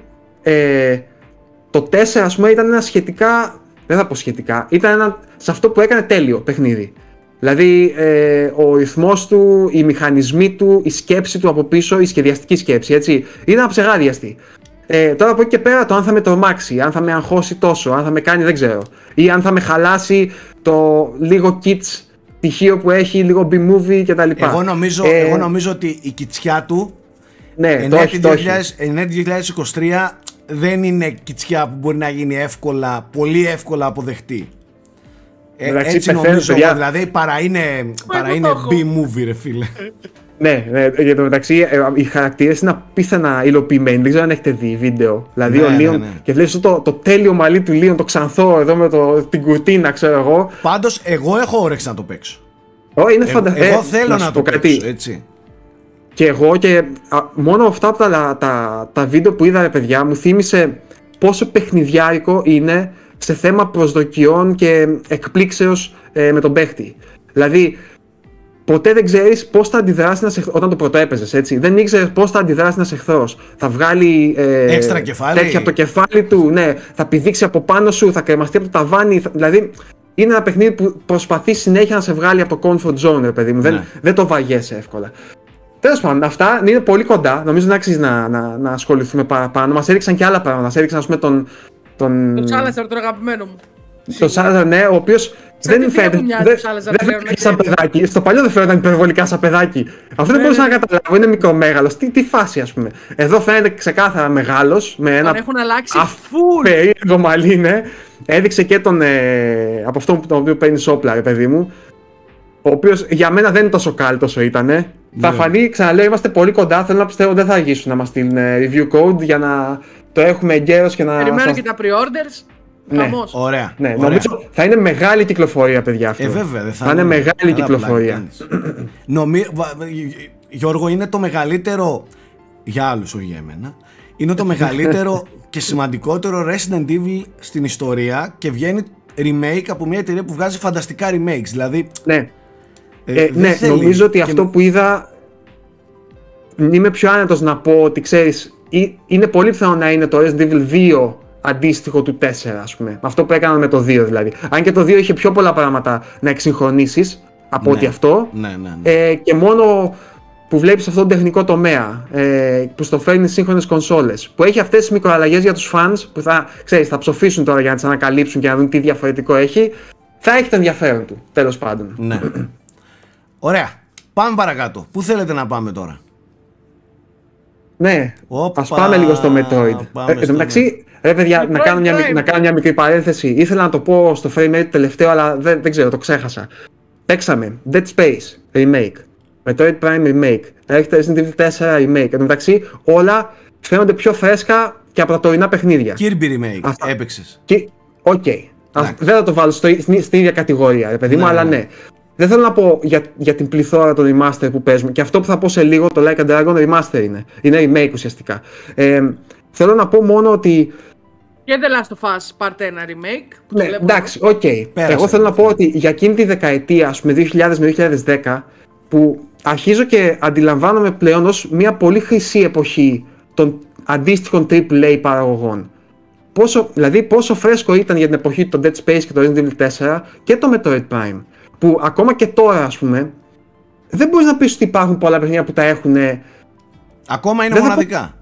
το 4 ας πούμε ήταν ένα σχετικά, δεν θα πω σχετικά, ήταν σε αυτό που έκανε τέλειο παιχνίδι. Δηλαδή, ο ρυθμός του, οι μηχανισμοί του, η σκέψη του από πίσω, η σχεδιαστική σκέψη, έτσι, είναι αψεγάδιαστη. Τώρα από εκεί και πέρα, το αν θα με τρομάξει, αν θα με αγχώσει τόσο, αν θα με κάνει, δεν ξέρω. Ή αν θα με χαλάσει το λίγο kits στοιχείο που έχει, λίγο B-movie κτλ. Εγώ νομίζω ότι η κιτσιά του, ναι, ενέτη 2023, δεν είναι κιτσιά που μπορεί να γίνει εύκολα, πολύ εύκολα αποδεχτή. Έτσι νομίζω, δηλαδή παρά είναι B-movie, ρε φίλε. Ναι, για το μεταξύ οι χαρακτήρες είναι απίθανα υλοποιημένοι, δεν ξέρω αν έχετε δει βίντεο. Δηλαδή ο Λίον και βλέπεις το τέλειο μαλλί του Λίον, το ξανθό εδώ με την κουρτίνα, ξέρω εγώ. Πάντως εγώ έχω όρεξη να το παίξω. Είναι φανταστικό. Εγώ θέλω να το παίξω, έτσι. Και εγώ και μόνο αυτά τα βίντεο που είδα, ρε παιδιά, μου θύμισε πόσο παιχνιδιάρικο είναι σε θέμα προσδοκιών και εκπλήξεως με τον παίχτη. Δηλαδή, ποτέ δεν ξέρεις πώς θα αντιδράσει ένας εχθρός. Όταν το πρωτοέπαιζες, έτσι. Δεν ήξερες πώς θα αντιδράσει ένας εχθρός. Θα βγάλει τέτοια από το κεφάλι του, ναι. Θα πηδήξει από πάνω σου, θα κρεμαστεί από το ταβάνι. Δηλαδή, είναι ένα παιχνίδι που προσπαθεί συνέχεια να σε βγάλει από το comfort zone, ρε παιδί μου. Ναι. Δεν το βαγιέσαι εύκολα. Τέλος πάντων, αυτά είναι πολύ κοντά. Νομίζω να αξίζει να ασχοληθούμε παραπάνω. Μας έριξαν και άλλα πράγματα. Μας έριξαν, ας πούμε, τον Salazar, τον αγαπημένο μου. Τον Salazar, ναι, ο οποίος. Δεν φαίνεται σαν παιδάκι. Στο παλιό δεν φαίνεται υπερβολικά σαν παιδάκι. Αυτό δεν μπορούσα να καταλάβω. Είναι μικρομέγαλος. Τι φάση, ας πούμε. Εδώ φαίνεται ξεκάθαρα μεγάλος. Με ένα περίεργο μαλλί, ναι. Έδειξε και τον. Από αυτόν τον οποίο παίρνει όπλα, ρε παιδί μου. Ο οποίος για μένα δεν είναι τόσο κάλτο όσο ήτανε. Yeah. Θα φανεί, ξαναλέω, είμαστε πολύ κοντά. Θέλω να πιστεύω δεν θα αργήσουν να μας στείλουν review code για να το έχουμε εγκαίρως και να. Περιμένω και τα pre-orders. Ναι, ωραία. Ναι. Ωραία. Νομίζω θα είναι μεγάλη κυκλοφορία, παιδιά. Αυτό. Βέβαια, θα είναι μεγάλη κυκλοφορία. Γιώργο, είναι το μεγαλύτερο. Για άλλους, όχι για εμένα. Είναι το μεγαλύτερο και σημαντικότερο Resident Evil στην ιστορία και βγαίνει remake από μια εταιρεία που βγάζει φανταστικά remakes. Δηλαδή. Ναι. Ναι, νομίζω ότι αυτό που είδα. Είμαι πιο άνετος να πω ότι ξέρεις, είναι πολύ πιθανό να είναι το Resident Evil 2 αντίστοιχο του 4, ας πούμε. Αυτό που έκαναν με το 2 δηλαδή. Αν και το 2 είχε πιο πολλά πράγματα να εξυγχρονίσεις από ότι αυτό. Ναι. Και μόνο που βλέπεις αυτόν τον τεχνικό τομέα που στο φέρνει σύγχρονες κονσόλες. Που έχει αυτές τις μικροαλλαγές για τους fans που θα ψοφήσουν τώρα για να τις ανακαλύψουν και να δουν τι διαφορετικό έχει. Θα έχει το ενδιαφέρον του, τέλος πάντων. Ναι. Ωραία. Πάμε παρακάτω. Πού θέλετε να πάμε τώρα? Ναι, ας πάμε λίγο στο Metroid. Εντάξει, ρε παιδιά, να κάνω μια μικρή παρένθεση. Ήθελα να το πω στο frame rate τελευταίο, αλλά δεν ξέρω, το ξέχασα. Παίξαμε Dead Space Remake, Metroid Prime Remake, Resident Evil 4 Remake. Εντάξει, όλα φαίνονται πιο φρέσκα και από τα τωρινά παιχνίδια. Kirby Remake, έπαιξες. Οκ. Δεν θα το βάλω στην ίδια κατηγορία, ρε παιδί μου, αλλά ναι. Δεν θέλω να πω για την πληθώρα των remaster που παίζουμε και αυτό που θα πω σε λίγο, το Like a Dragon remaster είναι remake ουσιαστικά. Θέλω να πω μόνο ότι. Και The Last of Us Part 1 remake. Ναι, εντάξει, οκ. Okay. Εγώ θέλω να πω ότι για εκείνη τη δεκαετία, ας πούμε 2000 με 2010, που αρχίζω και αντιλαμβάνομαι πλέον ως μια πολύ χρυσή εποχή των αντίστοιχων AAA παραγωγών. Δηλαδή πόσο φρέσκο ήταν για την εποχή το Dead Space και το Resident Evil 4 και το Metroid Prime. Που ακόμα και τώρα, ας πούμε, δεν μπορείς να πεις ότι υπάρχουν πολλά παιχνίδια που τα έχουν. Ακόμα είναι μοναδικά.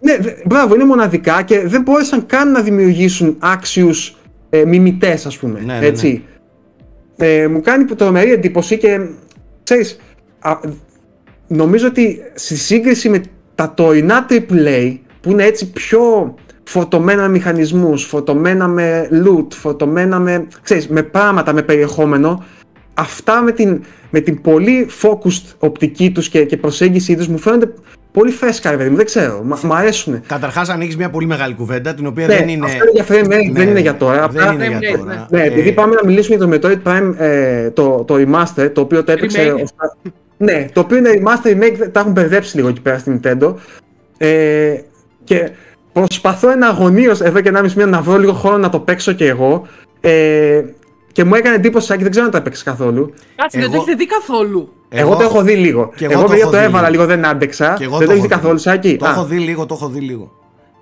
Ναι, μπράβο, είναι μοναδικά και δεν μπόρεσαν καν να δημιουργήσουν άξιους μιμητές, ας πούμε. Ναι, έτσι. Ναι. Μου κάνει τρομερή εντύπωση και ξέρεις, νομίζω ότι στη σύγκριση με τα τωρινά AAA που είναι έτσι πιο φορτωμένα με μηχανισμούς, φορτωμένα με loot, φορτωμένα με, ξέρεις, με πράγματα, με περιεχόμενο. Αυτά με την πολύ focused οπτική τους και προσέγγιση τους μου φαίνονται πολύ φρέσκα, ρε παιδί μου, δεν ξέρω, μου αρέσουν. Καταρχάς ανοίγεις μια πολύ μεγάλη κουβέντα, την οποία δεν είναι. Αυτό είναι για frame rate, δεν είναι για τώρα. Δεν είναι για τώρα. Ναι, επειδή πάμε να μιλήσουμε για το Metroid Prime, το remaster, το οποίο το έπαιξε. Ναι, το οποίο είναι remaster, remake, τα έχουν μπερδέψει λίγο εκεί πέρα στην Nintendo. Και προσπαθώ εναγωνίως εδώ και 1,5 μήνα να βρω λίγο χρόνο να το παίξω και εγώ. Και μου έκανε εντύπωση, Σάκη, δεν ξέρω αν το έπαιξες καθόλου. Κάτσε, δεν το έχετε δει καθόλου. Εγώ το έχω δει λίγο. Εγώ το έβαλα λίγο, δεν άντεξα. Δεν το έχεις δει καθόλου, Σάκη. Το έχω δει λίγο,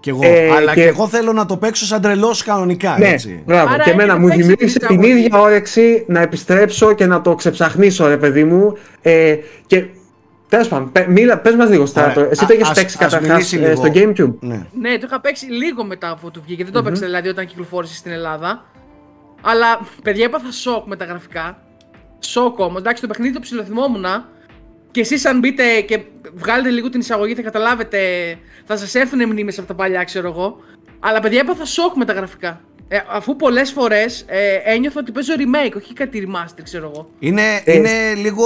Κι εγώ. Αλλά και εγώ θέλω να το παίξω σαν τρελός κανονικά. Ναι, έτσι. Μπράβο. Άρα και εμένα μου δημιούργησε την ίδια όρεξη να επιστρέψω και να το ξεψαχνίσω, ρε παιδί μου. Τέλος πάντων, πες μας λίγο, Στράτο. Εσύ το έχεις παίξει καταρχάς στο Gamecube. Ναι, το είχα παίξει λίγο μετά από το βγήκε. Δεν το έπαιξα δηλαδή όταν κυκλοφόρησε στην Ελλάδα. Αλλά παιδιά, έπαθα σοκ με τα γραφικά. Σοκ όμως. Εντάξει, το παιχνίδι το ψιλοθυμόμουνα. Και εσείς, αν μπείτε και βγάλετε λίγο την εισαγωγή, θα καταλάβετε. Θα σας έρθουν μνήμες από τα παλιά, ξέρω εγώ. Αλλά παιδιά, έπαθα σοκ με τα γραφικά. Αφού πολλές φορές ένιωθα ότι παίζω remake, όχι κάτι remaster, ξέρω εγώ. Είναι λίγο.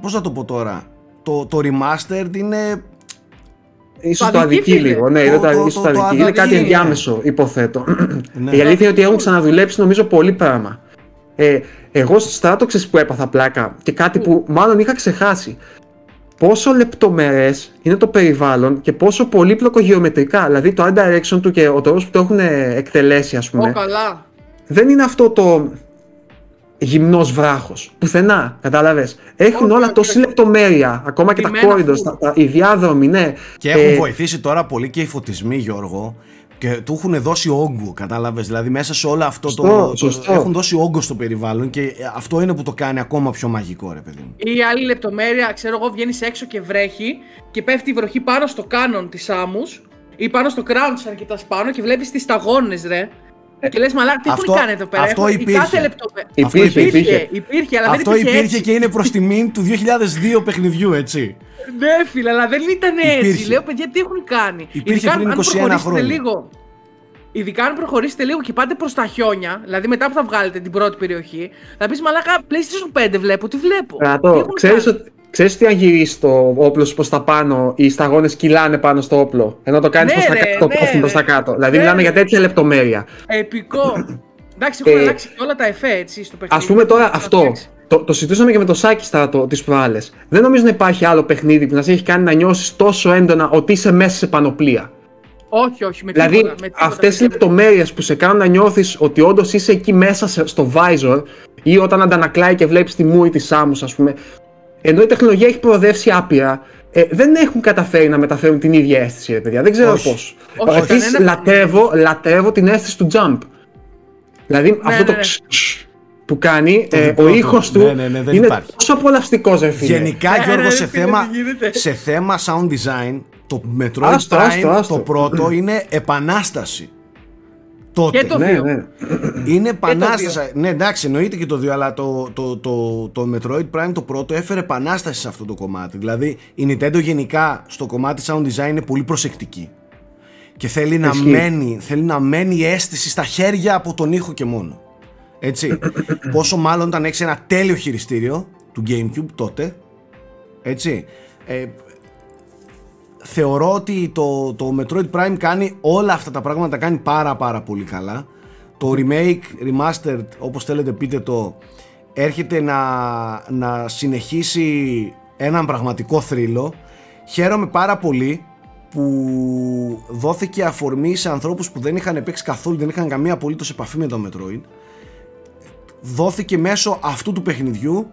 Πώς να το πω τώρα. Το remastered είναι. Ίσως το αδικεί λίγο. Ναι, είναι κάτι ενδιάμεσο, υποθέτω. Ναι. Η αλήθεια είναι ότι έχουν ξαναδουλέψει νομίζω πολύ πράγμα. Εγώ στο Στράτο ξέρεις που έπαθα πλάκα και κάτι που μάλλον είχα ξεχάσει. Πόσο λεπτομερές είναι το περιβάλλον και πόσο πολύπλοκο γεωμετρικά. Δηλαδή το art direction του και ο τρόπος που το έχουν εκτελέσει, ας πούμε. Δεν είναι αυτό το. γυμνός βράχος. Πουθενά, κατάλαβες. Έχουν όλα τόση λεπτομέρεια, ακόμα και τα corridors, οι διάδρομοι, ναι. Και έχουν βοηθήσει τώρα πολύ και οι φωτισμοί, Γιώργο. Και του έχουν δώσει όγκο, κατάλαβες. Δηλαδή, μέσα σε όλο αυτό το έχουν δώσει όγκο στο περιβάλλον και αυτό είναι που το κάνει ακόμα πιο μαγικό, ρε παιδί μου. Ή άλλη λεπτομέρεια, ξέρω εγώ, βγαίνεις έξω και βρέχει και πέφτει η βροχή πάνω στο κάνον της άμμους ή πάνω στο crown της αρκετά πάνω και βλέπεις τις σταγόνες, ρε. Και λες, μαλάκα, τι έχουν κάνει εδώ πέρα. Αυτό υπήρχε. Αλλά αυτό υπήρχε και είναι προς τιμήν του 2002 παιχνιδιού, έτσι. Ναι, φίλε, αλλά δεν ήταν έτσι. Λέω, παιδιά, τι έχουν κάνει. Υπήρχε πριν 21 χρόνια. Ειδικά αν προχωρήσετε λίγο και πάτε προς τα χιόνια, δηλαδή μετά που θα βγάλετε την πρώτη περιοχή, θα πεις, μαλάκα, PlayStation 5 βλέπω, τι βλέπω. Ξέρεις ότι αν γυρίσεις το όπλο σου προς τα πάνω, οι σταγόνες κυλάνε πάνω στο όπλο, ενώ το κάνεις προς τα κάτω. Δηλαδή, μιλάμε για τέτοια λεπτομέρεια. Επικό. Εντάξει, έχουν αλλάξει και όλα τα εφέ, έτσι, στο παιχνίδι. Ας πούμε τώρα αυτό. Το συζητούσαμε και με το Σάκη τις προάλλες. Δεν νομίζω να υπάρχει άλλο παιχνίδι που να σε έχει κάνει να νιώσεις τόσο έντονα ότι είσαι μέσα σε πανοπλία. Όχι, όχι, με τίποτα. Δηλαδή, αυτές οι λεπτομέρειες που σε κάνουν να νιώθεις ότι όντως είσαι εκεί μέσα στο visor ή όταν αντανακλάει και βλέπεις τη Μου ή τη Σάμους, ας πούμε. Ενώ η τεχνολογία έχει προοδεύσει άπειρα, δεν έχουν καταφέρει να μεταφέρουν την ίδια αίσθηση, ρε παιδιά. Δεν ξέρω πώς. Επίσης, λατρεύω την αίσθηση του jump. Δηλαδή, αυτό το που κάνει, ο ήχος του είναι τόσο απολαυστικός, ρε φίλε. Γενικά, Γιώργο, σε θέμα sound design, το Metroid Prime, το πρώτο, είναι επανάσταση. Τότε. Και το 2. Ναι. Είναι επανάσταση. Ναι, εντάξει, εννοείται και το 2, αλλά το Metroid Prime το πρώτο έφερε επανάσταση σε αυτό το κομμάτι. Δηλαδή, η Nintendo γενικά στο κομμάτι sound design είναι πολύ προσεκτική. Και θέλει να μένει η αίσθηση στα χέρια από τον ήχο και μόνο. Έτσι. Πόσο μάλλον όταν έχεις ένα τέλειο χειριστήριο του GameCube τότε. Έτσι. Θεωρώ ότι το Metroid Prime κάνει όλα αυτά τα πράγματα, τα κάνει πάρα πολύ καλά. Το remake, remastered, όπως θέλετε πείτε το, έρχεται να συνεχίσει έναν πραγματικό θρύλο. Χαίρομαι πάρα πολύ που δόθηκε αφορμή σε ανθρώπους που δεν είχαν παίξει καθόλου, δεν είχαν καμία απολύτως επαφή με το Metroid. Δόθηκε μέσω αυτού του παιχνιδιού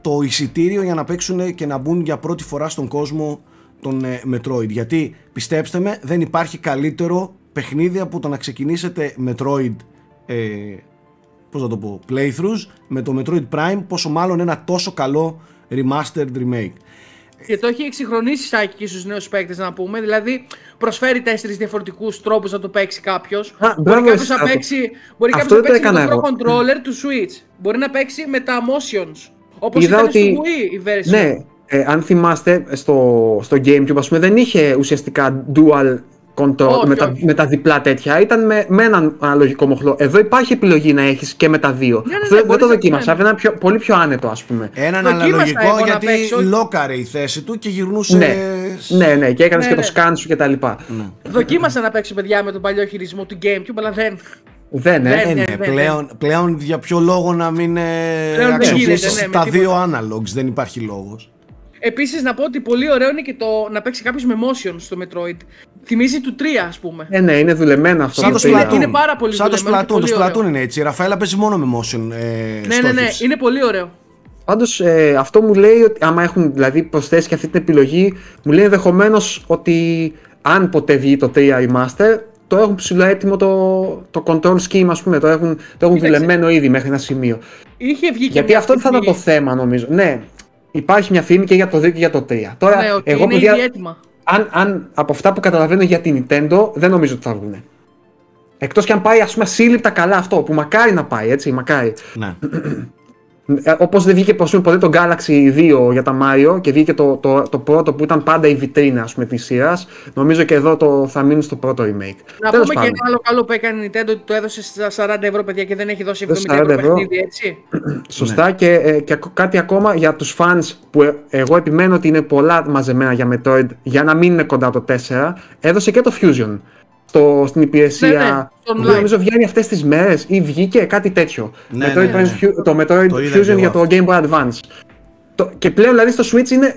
το εισιτήριο για να παίξουν και να μπουν για πρώτη φορά στον κόσμο τον Metroid, γιατί πιστέψτε με, δεν υπάρχει καλύτερο παιχνίδι από το να ξεκινήσετε Metroid πώς να το πω, playthroughs με το Metroid Prime, πόσο μάλλον ένα τόσο καλό remastered remake. Και το έχει εξυγχρονίσει Σάκη και στους νέους παίκτες, να πούμε, δηλαδή προσφέρει 4 διαφορετικούς τρόπους να το παίξει κάποιος. Μπορεί κάποιος να παίξει με το Pro Controller του Switch, μπορεί να παίξει με τα motions, όπως ήταν στο Wii η version. Ναι. Αν θυμάστε, στο GameCube, ας πούμε, δεν είχε ουσιαστικά dual control με τα διπλά τέτοια. Ήταν με έναν αναλογικό μοχλό. Εδώ υπάρχει επιλογή να έχεις και με τα δύο. Δεν το δοκίμασα. Ήταν πολύ πιο άνετο, ας πούμε. Έναν αναλογικό, γιατί λόκαρε η θέση του και γυρνούσε. Ναι, και έκανες και το scan σου κτλ. Δοκίμασα να παίξω, παιδιά, με τον παλιό χειρισμό του GameCube, αλλά δεν. Πλέον για ποιο λόγο να μην αξιοποιήσεις τα δύο analogs, δεν υπάρχει λόγος. Επίσης, να πω ότι πολύ ωραίο είναι και το να παίξει κάποιος με motion στο Metroid. Θυμίζει του 3, ας πούμε. Ναι, είναι δουλεμένο αυτό. Σαν το Splatoon. Είναι πάρα πολύ σαν δουλεμένο. Το Splatoon είναι έτσι. Η Ραφαέλα παίζει μόνο με motion. Ναι, είναι πολύ ωραίο. Πάντως, αυτό μου λέει ότι άμα έχουν δηλαδή προσθέσει και αυτή την επιλογή, μου λέει ενδεχομένως ότι αν ποτέ βγει το 3 Remaster, το έχουν ψηλοέτοιμο το control scheme, ας πούμε. Το έχουν δουλεμένο ήδη μέχρι ένα σημείο. Γιατί αυτό θα ήταν το θέμα, νομίζω. Ναι. Υπάρχει μια φήμη και για το 2 και για το 3. Τώρα, ναι, εγώ είναι παιδιά, ήδη έτοιμα. Αν από αυτά που καταλαβαίνω για την Nintendo, δεν νομίζω ότι θα βγουν. Εκτός και αν πάει, ας πούμε, σύλληπτα καλά αυτό, που μακάρι να πάει, έτσι, μακάρι. Ναι. Όπως δεν βγήκε ποτέ το Galaxy 2 για τα Mario και βγήκε το πρώτο που ήταν πάντα η βιτρίνα, ας πούμε, της σειράς, νομίζω και εδώ θα μείνει στο πρώτο remake. Να τέλος πούμε, και ένα άλλο καλό που έκανε η Nintendo, ότι το έδωσε στα 40 ευρώ, παιδιά, και δεν έχει δώσει 70 ευρώ παιχνίδι, έτσι. Σωστά, ναι. Και κάτι ακόμα για τους fans που εγώ επιμένω ότι είναι πολλά μαζεμένα για Metroid, για να μην είναι κοντά το 4, έδωσε και το Fusion. Στην υπηρεσία που νομίζω βγαίνει αυτές τις μέρες ή βγήκε κάτι τέτοιο. Ναι, το Metroid Fusion για το Game Boy Advance. Και πλέον δηλαδή στο Switch είναι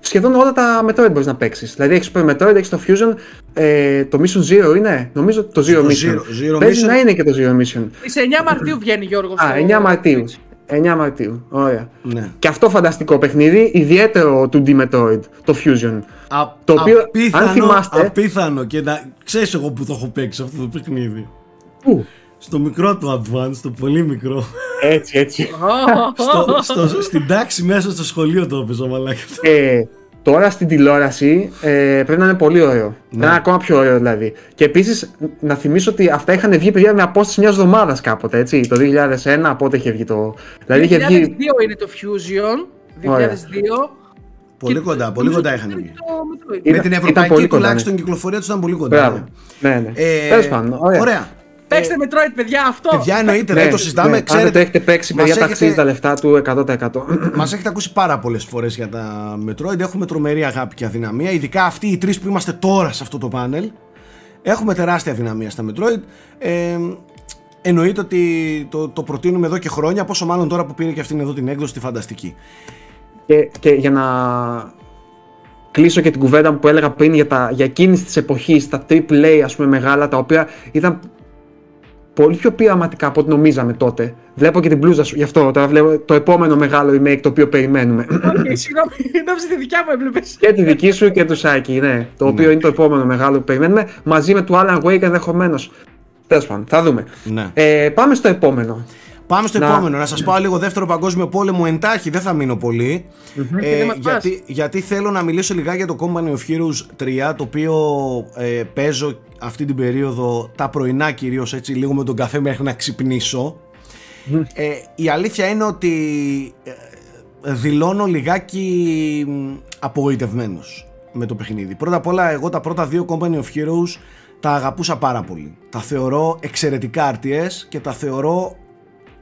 σχεδόν όλα τα Metroid μπορείς να παίξεις. Δηλαδή έχεις το Metroid, έχεις το Fusion, το Mission Zero είναι, νομίζω το Zero Mission. Παίζει να είναι και το Zero Mission. Σε 9 Μαρτίου βγαίνει, Γιώργο. Α, 9 Μαρτίου. 9 Μαρτίου, ωραία. Ναι. Και αυτό φανταστικό παιχνίδι, ιδιαίτερο του D Metroid, το Fusion. Το οποίο, απίθανο, αν θυμάστε... Απίθανο και να... Ξέρεις εγώ που το έχω παίξει αυτό το παιχνίδι. Πού? Στο μικρό του Advance, το πολύ μικρό. Έτσι, έτσι. Στην τάξη μέσα στο σχολείο το έπαιζα, μαλάκα. Τώρα στην τηλεόραση πρέπει να είναι πολύ ωραίο. Ναι. Να είναι ακόμα πιο ωραίο δηλαδή. Και επίσης να θυμίσω ότι αυτά είχαν βγει παιδιά με απόσταση μιας εβδομάδας κάποτε, έτσι. Το 2001 πότε είχε βγει το... 2002 βγει... είναι το Fusion, 2002. Πολύ κοντά, πολύ κοντά είχαν βγει. Με την ευρωπαϊκή τουλάχιστον κυκλοφορία τους ήταν πολύ κοντά. Ναι. Ωραία. Παίξτε Metroid, παιδιά, αυτό! Παιδιά, εννοείται, δεν το συζητάμε. Ναι. Ξέρετε, αν το έχετε παίξει, παιδιά, ταξίζει τα λεφτά του 100%. Μας έχετε ακούσει πάρα πολλές φορές για τα Metroid. Έχουμε τρομερή αγάπη και αδυναμία. Ειδικά αυτοί οι τρεις που είμαστε τώρα σε αυτό το πάνελ. Έχουμε τεράστια αδυναμία στα Metroid. Εννοείται ότι το προτείνουμε εδώ και χρόνια. Πόσο μάλλον τώρα που πήρε και αυτήν εδώ την έκδοση, τη φανταστική. Και για να κλείσω και την κουβέντα που έλεγα πριν για εκείνης της εποχής, τα AAA, ας πούμε, μεγάλα, τα οποία ήταν πολύ πιο πειραματικά από ό,τι νομίζαμε τότε. Βλέπω και την μπλούζα σου, γι' αυτό τώρα βλέπω το επόμενο μεγάλο remake το οποίο περιμένουμε. Όχι, συγγνώμη, νόμιζα τη δικιά μου έβλεπες. Και τη δική σου και του Σάκη, ναι. Το οποίο είναι το επόμενο μεγάλο που περιμένουμε, μαζί με του Alan Wake ενδεχομένως. Τέλος πάντων, θα δούμε. Ναι. Πάμε στο επόμενο. Πάμε στο επόμενο, να σας πάω λίγο δεύτερο παγκόσμιο πόλεμο εντάχει, δεν θα μείνω πολύ. Γιατί θέλω να μιλήσω λιγάκι για το Company of Heroes 3, το οποίο παίζω αυτή την περίοδο τα πρωινά κυρίως, έτσι λίγο με τον καφέ μέχρι να ξυπνήσω. Η αλήθεια είναι ότι δηλώνω λιγάκι απογοητευμένος με το παιχνίδι. Πρώτα απ' όλα εγώ τα πρώτα δύο Company of Heroes τα αγαπούσα πάρα πολύ. Τα θεωρώ εξαιρετικά RTS και τα θεωρώ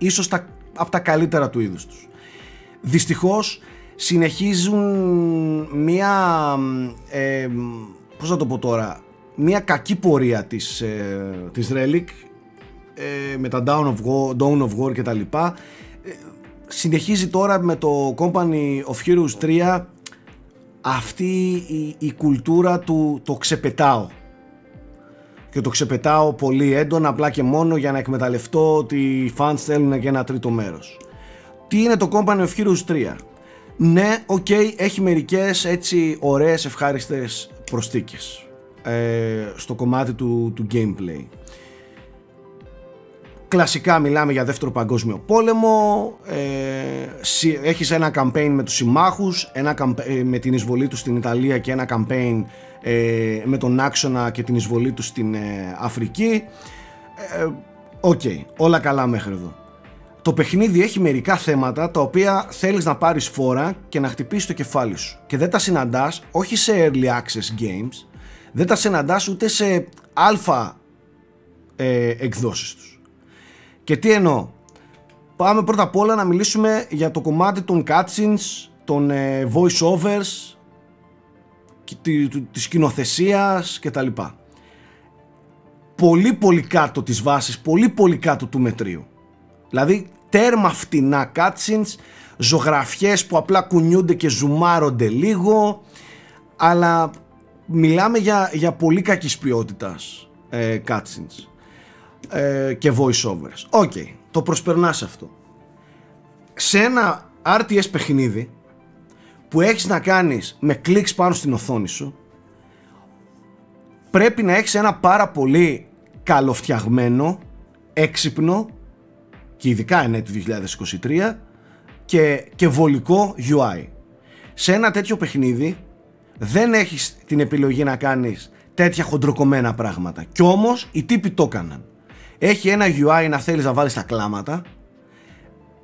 ίσως από τα καλύτερα του είδους τους. Δυστυχώς συνεχίζουν μία κακή πορεία της Relic με τα Dawn of War και τα λοιπά. Συνεχίζει τώρα με το Company of Heroes 3 αυτή η κουλτούρα του το ξεπετάω. Και το ξεπετάω πολύ έντονα, απλά και μόνο για να εκμεταλλευτώ ότι οι fans θέλουν και ένα τρίτο μέρος. Τι είναι το Company of Heroes 3? Ναι, okay, έχει μερικές έτσι ωραίες ευχάριστες προσθήκες στο κομμάτι του gameplay. Κλασικά μιλάμε για δεύτερο παγκόσμιο πόλεμο, έχεις ένα campaign με τους συμμάχους, με την εισβολή τους στην Ιταλία και ένα campaign με τον άξονα και την εισβολή τους στην Αφρική. Όλα καλά μέχρι εδώ. Το παιχνίδι έχει μερικά θέματα τα οποία θέλεις να πάρεις φόρα και να χτυπήσεις το κεφάλι σου και δεν τα συναντάς, όχι σε early access games, δεν τα συναντάς ούτε σε αλφα εκδόσεις τους. Και τι εννοώ? Πάμε πρώτα απ' όλα να μιλήσουμε για το κομμάτι των cutscenes, των voice overs, της σκηνοθεσίας και τα λοιπά. Πολύ πολύ κάτω της βάσης, πολύ πολύ κάτω του μετρίου. Δηλαδή τέρμα φτηνά cutscenes, ζωγραφιές που απλά κουνιούνται και ζουμάρονται λίγο, αλλά μιλάμε για πολύ κακής ποιότητας cutscenes και voice overs. Το προσπερνάς αυτό. Σε ένα RTS παιχνίδι που έχεις να κάνεις με κλικς πάνω στην οθόνη σου, πρέπει να έχεις ένα πάρα πολύ καλοφτιαγμένο, έξυπνο και ειδικά εν έτη 2023 και βολικό UI. Σε ένα τέτοιο παιχνίδι δεν έχεις την επιλογή να κάνεις τέτοια χοντροκομμένα πράγματα. Κι όμως οι τύποι το έκαναν. Έχει ένα UI να θέλεις να βάλεις τα κλάματα,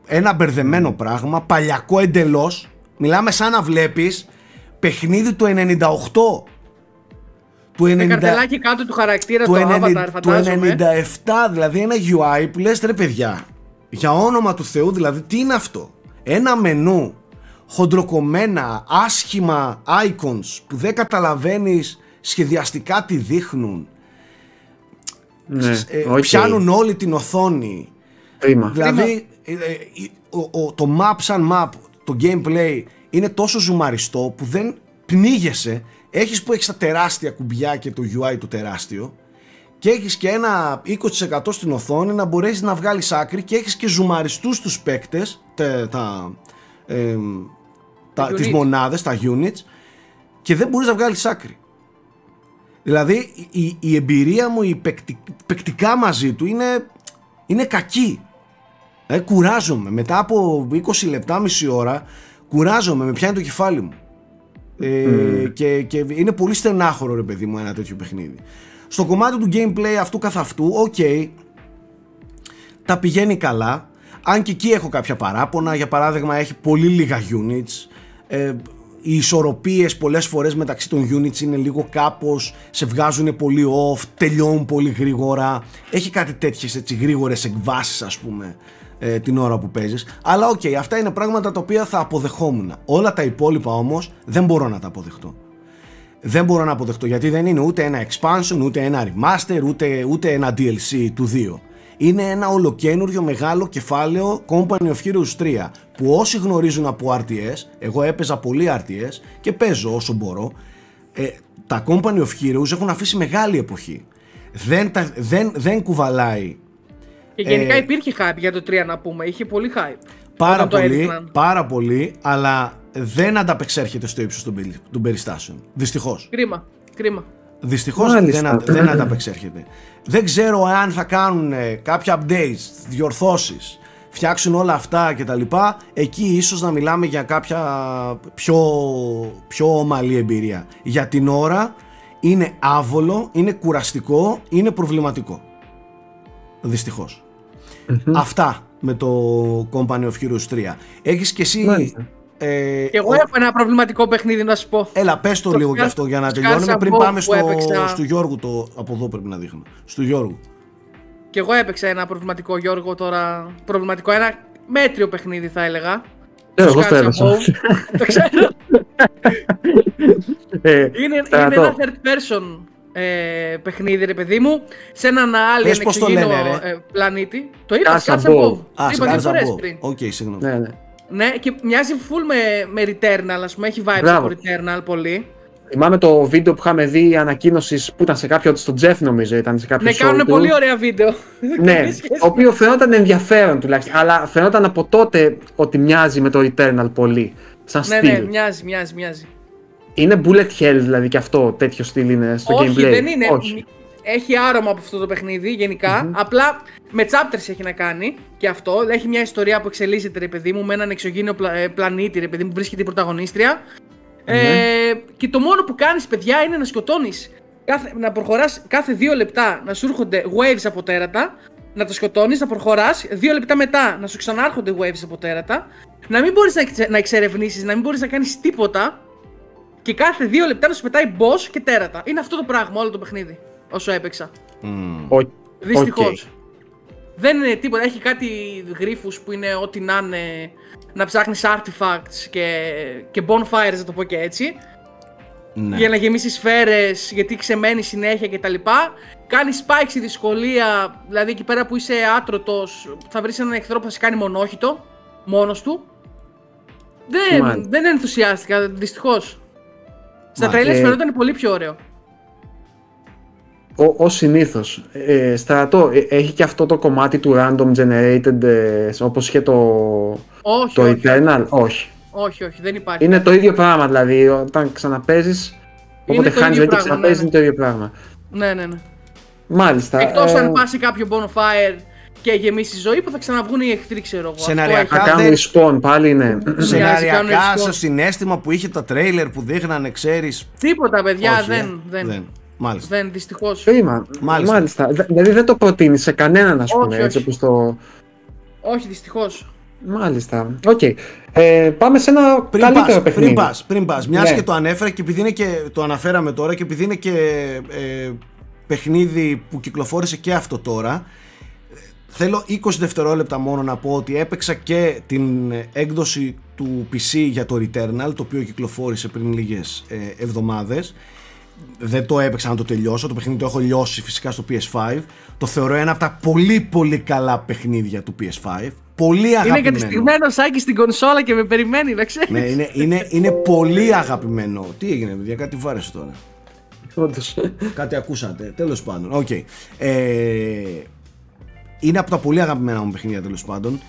ένα μπερδεμένο πράγμα, παλιακό εντελώς. Μιλάμε σαν να βλέπεις παιχνίδι του 98. Με καρτελάκι κάτω του χαρακτήρα, το avatar φαντάζομαι. Του 97, δηλαδή ένα UI που λες ρε παιδιά, για όνομα του Θεού, δηλαδή τι είναι αυτό? Ένα μενού, χοντροκομμένα, άσχημα icons που δεν καταλαβαίνεις σχεδιαστικά τι δείχνουν. Ναι, πιάνουν όλη την οθόνη. Δηλαδή το map σαν map, το gameplay είναι τόσο ζουμαριστό που δεν πνίγεσαι, έχεις που έχεις τα τεράστια κουμπιά και το UI το τεράστιο και έχεις και ένα 20% στην οθόνη να μπορέσεις να βγάλεις άκρη και έχεις και ζουμαριστούς τους παίκτες, τις μονάδες, τα units, και δεν μπορείς να βγάλεις άκρη. Δηλαδή η εμπειρία μου, η παικτικά μαζί του είναι κακή. Κουράζομαι, μετά από 20 λεπτά, μισή ώρα, κουράζομαι, με πιάνει το κεφάλι μου. Και είναι πολύ στενάχωρο, ρε παιδί μου, ένα τέτοιο παιχνίδι. Στο κομμάτι του gameplay αυτού καθ' αυτού, ok, τα πηγαίνει καλά. Αν και εκεί έχω κάποια παράπονα, για παράδειγμα έχει πολύ λίγα units. Οι ισορροπίες πολλές φορές μεταξύ των units είναι λίγο κάπως, σε βγάζουν πολύ off, τελειώνουν πολύ γρήγορα. Έχει κάτι τέτοιες έτσι γρήγορες εκβάσεις, ας πούμε, την ώρα που παίζεις. Αλλά οκ, αυτά είναι πράγματα τα οποία θα αποδεχόμουν. Όλα τα υπόλοιπα όμως δεν μπορώ να τα αποδεχτώ. Δεν μπορώ να αποδεχτώ, γιατί δεν είναι ούτε ένα expansion, ούτε ένα remaster, ούτε ένα DLC του 2. Είναι ένα ολοκένουργιο μεγάλο κεφάλαιο Company of Heroes 3, που όσοι γνωρίζουν από RTS, εγώ έπαιζα πολύ RTS και παίζω όσο μπορώ, τα Company of Heroes έχουν αφήσει μεγάλη εποχή. Δεν κουβαλάει. Και γενικά υπήρχε hype για το 3, να πούμε, είχε πολύ hype. Πάρα πολύ, αλλά δεν ανταπεξέρχεται στο ύψος των περιστάσεων. Δυστυχώς. Κρίμα, κρίμα. Δυστυχώς δεν ανταπεξέρχεται. Δεν ξέρω αν θα κάνουν κάποια updates, διορθώσεις, φτιάξουν όλα αυτά κτλ. Εκεί ίσως να μιλάμε για κάποια πιο ομαλή εμπειρία. Για την ώρα είναι άβολο, είναι κουραστικό, είναι προβληματικό. Δυστυχώς. Αυτά με το Company of Heroes 3. Έχεις και εσύ... και εγώ έχω ένα προβληματικό παιχνίδι να σου πω. Έλα, πες το λίγο γι' αυτό για να τελειώνουμε. Πριν πάμε στο Γιώργο, από εδώ πρέπει να δείχνω. Στο Γιώργο. Και εγώ έπαιξα ένα προβληματικό, Γιώργο, τώρα. Προβληματικό, ένα μέτριο παιχνίδι θα έλεγα. Εγώ το έπαιξα. Το ξέρω. Είναι ένα third person παιχνίδι, ρε παιδί μου, σε έναν άλλη ανεξωγήινο πλανήτη. Το είπα, Σκάτσαμποβ. Οκ, συγγνώμη. Ναι, και μοιάζει full με Returnal, ας πούμε, έχει vibes από Returnal πολύ. Θυμάμαι το βίντεο που είχαμε δει ανακοίνωσης που ήταν σε κάποιο, στον Jeff νομίζω ήταν σε κάποιο show. Ναι, κάνουν πολύ ωραία βίντεο. Ναι, το οποίο φαινόταν ενδιαφέρον τουλάχιστον, αλλά φαινόταν από τότε ότι μοιάζει με το Returnal πολύ, σαν στυλ. Ναι, μοιάζει. Είναι bullet hell δηλαδή και αυτό, τέτοιο στυλ είναι στο gameplay. Όχι, δεν είναι. Όχι. Έχει άρωμα από αυτό το παιχνίδι γενικά, απλά με chapters έχει να κάνει και αυτό. Έχει μια ιστορία που εξελίσσεται, ρε παιδί μου, με έναν εξωγήινο πλανήτη, ρε παιδί μου, που βρίσκεται η πρωταγωνίστρια. Και το μόνο που κάνεις, παιδιά, είναι να σκοτώνεις, να προχωράς κάθε 2 λεπτά, να σου έρχονται waves από τέρατα, να το σκοτώνεις, να προχωράς, 2 λεπτά μετά να σου ξανάρχονται waves από τέρατα, να μην μπορείς να εξερευνήσεις, να μην μπορείς να κάνεις τίποτα και κάθε 2 λεπτά να σου πετάει boss και τέρατα. Είναι αυτό το πράγμα όλο το παιχνίδι. Όσο έπαιξα. Δυστυχώς. Δεν είναι τίποτα. Έχει κάτι γρίφους που είναι ό,τι να είναι, να ψάχνεις artifacts και bonfires, να το πω και έτσι. Ναι. Για να γεμίσεις σφαίρες, γιατί ξεμένει συνέχεια κτλ. Κάνει spikes η δυσκολία, δηλαδή εκεί πέρα που είσαι άτρωτος, θα βρεις έναν εχθρό που θα σε κάνει μονόχυτο, μόνος του. Δεν ενθουσιάστηκα, δυστυχώς. Στα τρέλες φαινόταν πολύ πιο ωραίο. Ως συνήθως, Στρατό, έχει και αυτό το κομμάτι του random generated όπως είχε το Eternal, όχι, δεν υπάρχει. Είναι το ίδιο πράγμα δηλαδή, όταν ξαναπέζεις, όποτε χάνεις και ξαναπέζεις είναι το ίδιο πράγμα. Ναι. Μάλιστα. Εκτός αν πάσει κάποιο bonfire και γεμίσει ζωή που θα ξαναβγούν οι εχθροί, ξέρω εγώ. Σεναριακά θα κάνουν respawn, πάλι είναι. Σεναριακά, στο συνέστημα που είχε τα trailer που δείχνανε, ξέρεις. Τίποτα, παιδιά, δεν. Μάλιστα. Δεν, δυστυχώς. Μάλιστα. Δηλαδή δεν το προτείνει σε κανέναν, ας πούμε, έτσι όπως το... Όχι, δυστυχώς. Μάλιστα. Οκ. Πάμε σε ένα καλύτερο παιχνίδι. Πριν πας. Μιας και το ανέφερα και επειδή είναι και... Το αναφέραμε τώρα και επειδή είναι και παιχνίδι που κυκλοφόρησε και αυτό τώρα. Θέλω 20 δευτερόλεπτα μόνο να πω ότι έπαιξα και την έκδοση του PC για το Returnal, το οποίο κυκλοφόρησε πριν λίγες εβδομάδες. δεν το έπαιξα να το τελειώσω, το παιχνίδι το έχω λιώσει φυσικά στο PS5. Το θεωρώ ένα από τα πολύ πολύ καλά παιχνίδια του PS5. Πολύ αγαπημένο. Είναι κατεστημένος Σάκη στην κονσόλα και με περιμένει, να ξέρεις. Ναι, είναι πολύ αγαπημένο. Τι έγινε παιδιά, κάτι βάρεσε τώρα. Όντως. Κάτι ακούσατε, τέλος πάντων. Okay. Είναι από τα πολύ αγαπημένα μου παιχνίδια, τέλος πάντων.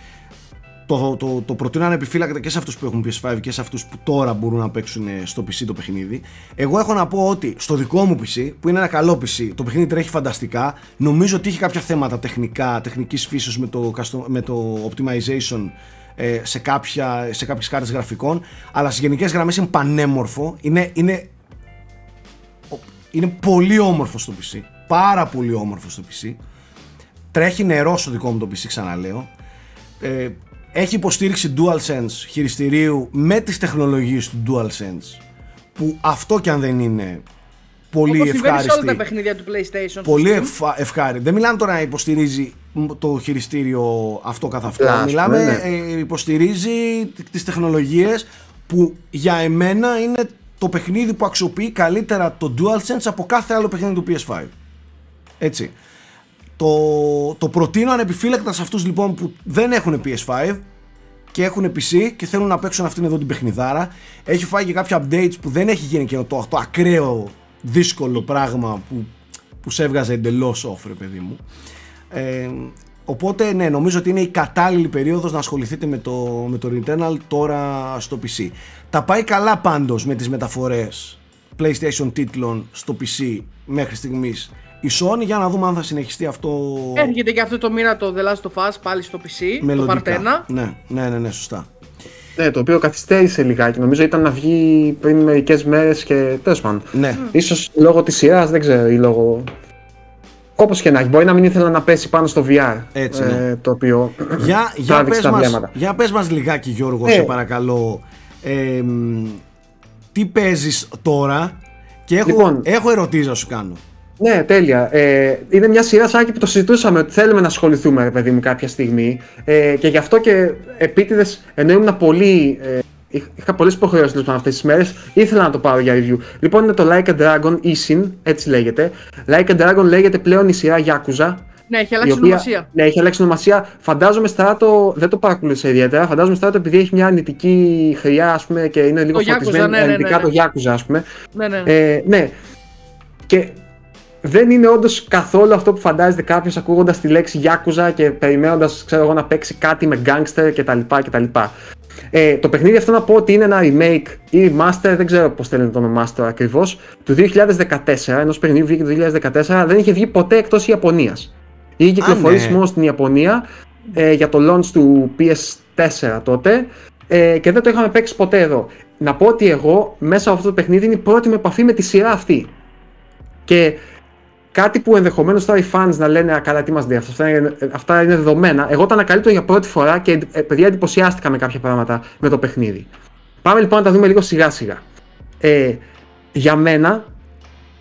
Το προτείνω ανεπιφύλακτα και σε αυτούς που έχουν PS5 και σε αυτούς που τώρα μπορούν να παίξουν στο PC το παιχνίδι. Εγώ έχω να πω ότι στο δικό μου PC, που είναι ένα καλό PC, το παιχνίδι τρέχει φανταστικά. Νομίζω ότι είχε κάποια θέματα τεχνικά, τεχνικής φύσεως με το optimization σε κάποιες κάρτες γραφικών. Αλλά στις γενικές γραμμές είναι πανέμορφο. Είναι πολύ όμορφο στο PC. Πάρα πολύ όμορφο στο PC. Τρέχει νερό στο δικό μου το PC, ξαναλέω. Έχει υποστήριξη DualSense χειριστηρίου με τις τεχνολογίες του DualSense, που αυτό κι αν δεν είναι πολύ ευχάριστη. Όπως όλα τα παιχνίδια του PlayStation. Πολύ ευχάριστη. Δεν μιλάμε τώρα να υποστηρίζει το χειριστήριο αυτό καθ' αυτό. Μιλάμε, υποστηρίζει τις τεχνολογίες που για εμένα είναι το παιχνίδι που αξιοποιεί καλύτερα το DualSense από κάθε άλλο παιχνίδι του PS5. Έτσι. Το προτείνω ανεπιφύλακτα σε αυτούς λοιπόν που δεν έχουν PS5 και έχουν PC και θέλουν να παίξουν αυτήν εδώ την παιχνιδάρα. Έχει φάει και κάποια updates που δεν έχει γίνει και το ακραίο δύσκολο πράγμα που σε έβγαζε εντελώς off, ρε παιδί μου. Οπότε ναι, νομίζω ότι είναι η κατάλληλη περίοδος να ασχοληθείτε με το Returnal τώρα στο PC. Τα πάει καλά πάντως με τις μεταφορές PlayStation τίτλων στο PC μέχρι στιγμής η Sony, για να δούμε αν θα συνεχιστεί αυτό. Έρχεται και αυτό το μήνα το The Last of Us πάλι στο PC, μελλοντικά, το Part 1. Ναι, σωστά. Ναι, το οποίο καθυστέρησε λιγάκι, νομίζω ήταν να βγει πριν μερικές μέρες και τέλος πάντων. Ναι. Ίσως λόγω της σειράς, δεν ξέρω, ή λόγω... Όπως και να έχει, μπορεί να μην ήθελα να πέσει πάνω στο VR. Έτσι, ναι. Το οποίο τράβηξε τα βλέμματα. Για πες μας λιγάκι, Γιώργο, σε παρακαλώ, τι παίζεις τώρα, και έχω ερωτήσεις να σου κάνω. Ναι, τέλεια. Είναι μια σειρά, Σάκη, που το συζητούσαμε ότι θέλουμε να ασχοληθούμε, ρε παιδί μου, κάποια στιγμή. Και γι' αυτό και επίτηδες, ενώ ήμουν πολύ. Είχα πολλές υποχρεώσεις αυτές τις μέρες, ήθελα να το πάρω για review. Λοιπόν, είναι το Like a Dragon: Ishin!, έτσι λέγεται. Like a Dragon λέγεται πλέον η σειρά Yakuza. Ναι, έχει αλλάξει ονομασία. Ναι, έχει αλλάξει ονομασία. Φαντάζομαι Στράτο, δεν το παρακολούθησα ιδιαίτερα. Φαντάζομαι Στράτο επειδή έχει μια αρνητική χρειά, ας πούμε, και είναι λίγο φωτισμένη αρνητικά το Yakuza, ας πούμε. Ναι. Και δεν είναι όντως καθόλου αυτό που φαντάζεται κάποιος ακούγοντας τη λέξη Yakuza και περιμένοντας, ξέρω εγώ, να παίξει κάτι με gangster κτλ. Το παιχνίδι αυτό, να πω ότι είναι ένα remake ή remaster, δεν ξέρω πώς θέλετε το ονομάστερ ακριβώς, του 2014, ενός παιχνιδιού βγήκε το 2014, δεν είχε βγει ποτέ εκτός Ιαπωνίας. Είχε κυκλοφορήσει μόνο στην Ιαπωνία για το launch του PS4 τότε και δεν το είχαμε παίξει ποτέ εδώ. Να πω ότι εγώ μέσα από αυτό το παιχνίδι είναι η πρώτη μου επαφή με τη σειρά αυτή. Και κάτι που ενδεχομένως τώρα οι fans να λένε καλά, τι μας δει, αυτά είναι δεδομένα. Εγώ τα ανακαλύπτω για πρώτη φορά και παιδιά εντυπωσιάστηκα με κάποια πράγματα με το παιχνίδι. Πάμε λοιπόν να τα δούμε λίγο σιγά σιγά. Για μένα,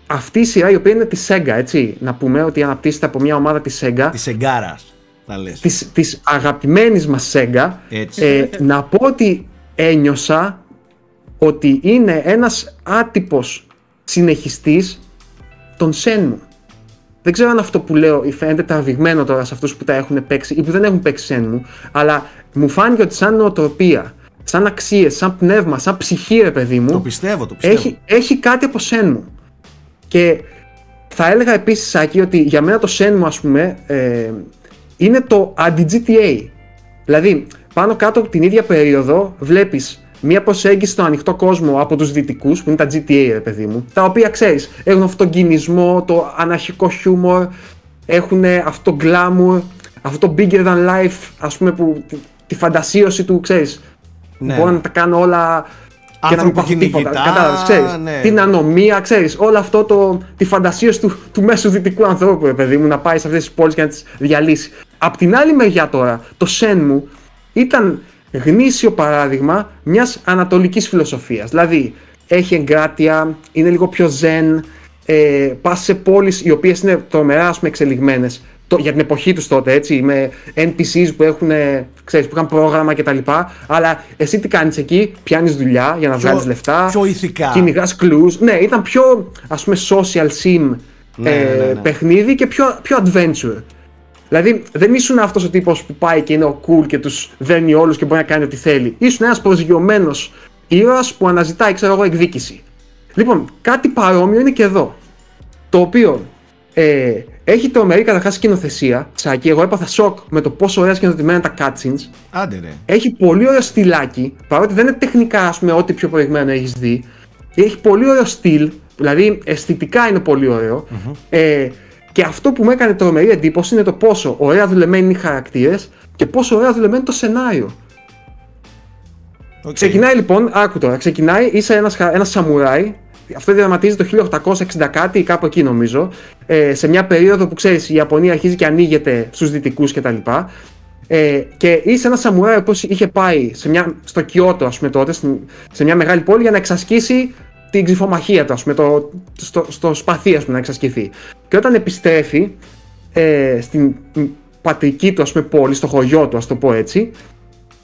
αυτή η σειρά, η οποία είναι τη Sega, έτσι, να πούμε ότι αναπτύσσεται από μια ομάδα της Sega. Της Σεγκάρας, θα λες. Της αγαπημένης μας Sega. Να πω ότι ένιωσα ότι είναι ένας άτυπος συνεχιστής των Shenmue. Δεν ξέρω αν αυτό που λέω φαίνεται τραβηγμένο τώρα σε αυτούς που τα έχουν παίξει ή που δεν έχουν παίξει Shenmue, αλλά μου φάνηκε ότι σαν νοοτροπία, σαν αξίες, σαν πνεύμα, σαν ψυχή, ρε παιδί μου, το πιστεύω. Έχει κάτι από Shenmue. Και θα έλεγα επίσης, Σάκη, ότι για μένα το Shenmue, ας πούμε, είναι το αντι-GTA. Δηλαδή, πάνω κάτω από την ίδια περίοδο βλέπεις μία προσέγγιση στον ανοιχτό κόσμο από τους δυτικούς, που είναι τα GTA, ρε παιδί μου, τα οποία, ξέρεις, έχουν αυτόν τον κινησμό, το αναρχικό χιούμορ, έχουν αυτό το glamour, αυτό το bigger than life, ας πούμε, που τη φαντασίωση του, ξέρεις, ναι. Μπορώ να τα κάνω όλα και να μην πάθω τίποτα, κατάλαβες, ξέρεις, ναι. Την ανομία, ξέρεις, όλο αυτό τη φαντασίωση του μέσου δυτικού ανθρώπου, ρε παιδί μου, να πάει σε αυτές τις πόλεις και να τις διαλύσει. Απ' την άλλη μεριά τώρα, το Shenmue ήταν γνήσιο παράδειγμα μιας ανατολικής φιλοσοφίας. Δηλαδή, έχει εγκράτεια, είναι λίγο πιο zen, πας σε πόλεις οι οποίες είναι τρομερά, ας πούμε, εξελιγμένες για την εποχή τους τότε, έτσι, με NPCs που έχουν, ξέρεις, που είχαν πρόγραμμα κτλ. Αλλά εσύ τι κάνεις εκεί, πιάνεις δουλειά για να βγάλεις λεφτά. Πιο ηθικά. Κυνηγάς κλους. Ναι, ήταν πιο, ας πούμε, social sim παιχνίδι και πιο adventure. Δηλαδή δεν ήσουν αυτός ο τύπος που πάει και είναι ο cool και τους δένει όλους και μπορεί να κάνει ό,τι θέλει. Ήσουν ένας προσγειωμένος ήρωας που αναζητάει, ξέρω εγώ, εκδίκηση. Λοιπόν, κάτι παρόμοιο είναι και εδώ. Το οποίο έχει τρομερή καταρχάς σκηνοθεσία. Τσάκι, εγώ έπαθα σοκ με το πόσο ωραία σκηνοθετημένα είναι τα cutscenes. Άντε ρε. Έχει πολύ ωραίο στυλάκι, παρότι δεν είναι τεχνικά, ας πούμε, ό,τι πιο προηγμένο έχεις δει. Έχει πολύ ωραίο στυλ, δηλαδή αισθητικά είναι πολύ ωραίο. Mm-hmm. Και αυτό που μου έκανε τρομερή εντύπωση είναι το πόσο ωραία δουλεμένοι είναι οι χαρακτήρες και πόσο ωραία δουλεμένο το σενάριο. Okay. Ξεκινάει λοιπόν, άκου τώρα, ξεκινάει, είσαι ένας σαμουράι. Αυτό διαδραματίζει το 1860 κάτι ή κάπου εκεί νομίζω, σε μια περίοδο που, ξέρεις, η Ιαπωνία αρχίζει και ανοίγεται στους δυτικούς κτλ. Και είσαι ένας σαμουράι που είχε πάει στο Κιώτο, ας πούμε, τότε, σε μια μεγάλη πόλη για να εξασκήσει την ξυφομαχία του, ας πούμε, στο σπαθί, ας πούμε, να εξασκηθεί. Και όταν επιστρέφει στην πατρική του, ας πούμε, πόλη, στο χωριό του, ας το πω έτσι,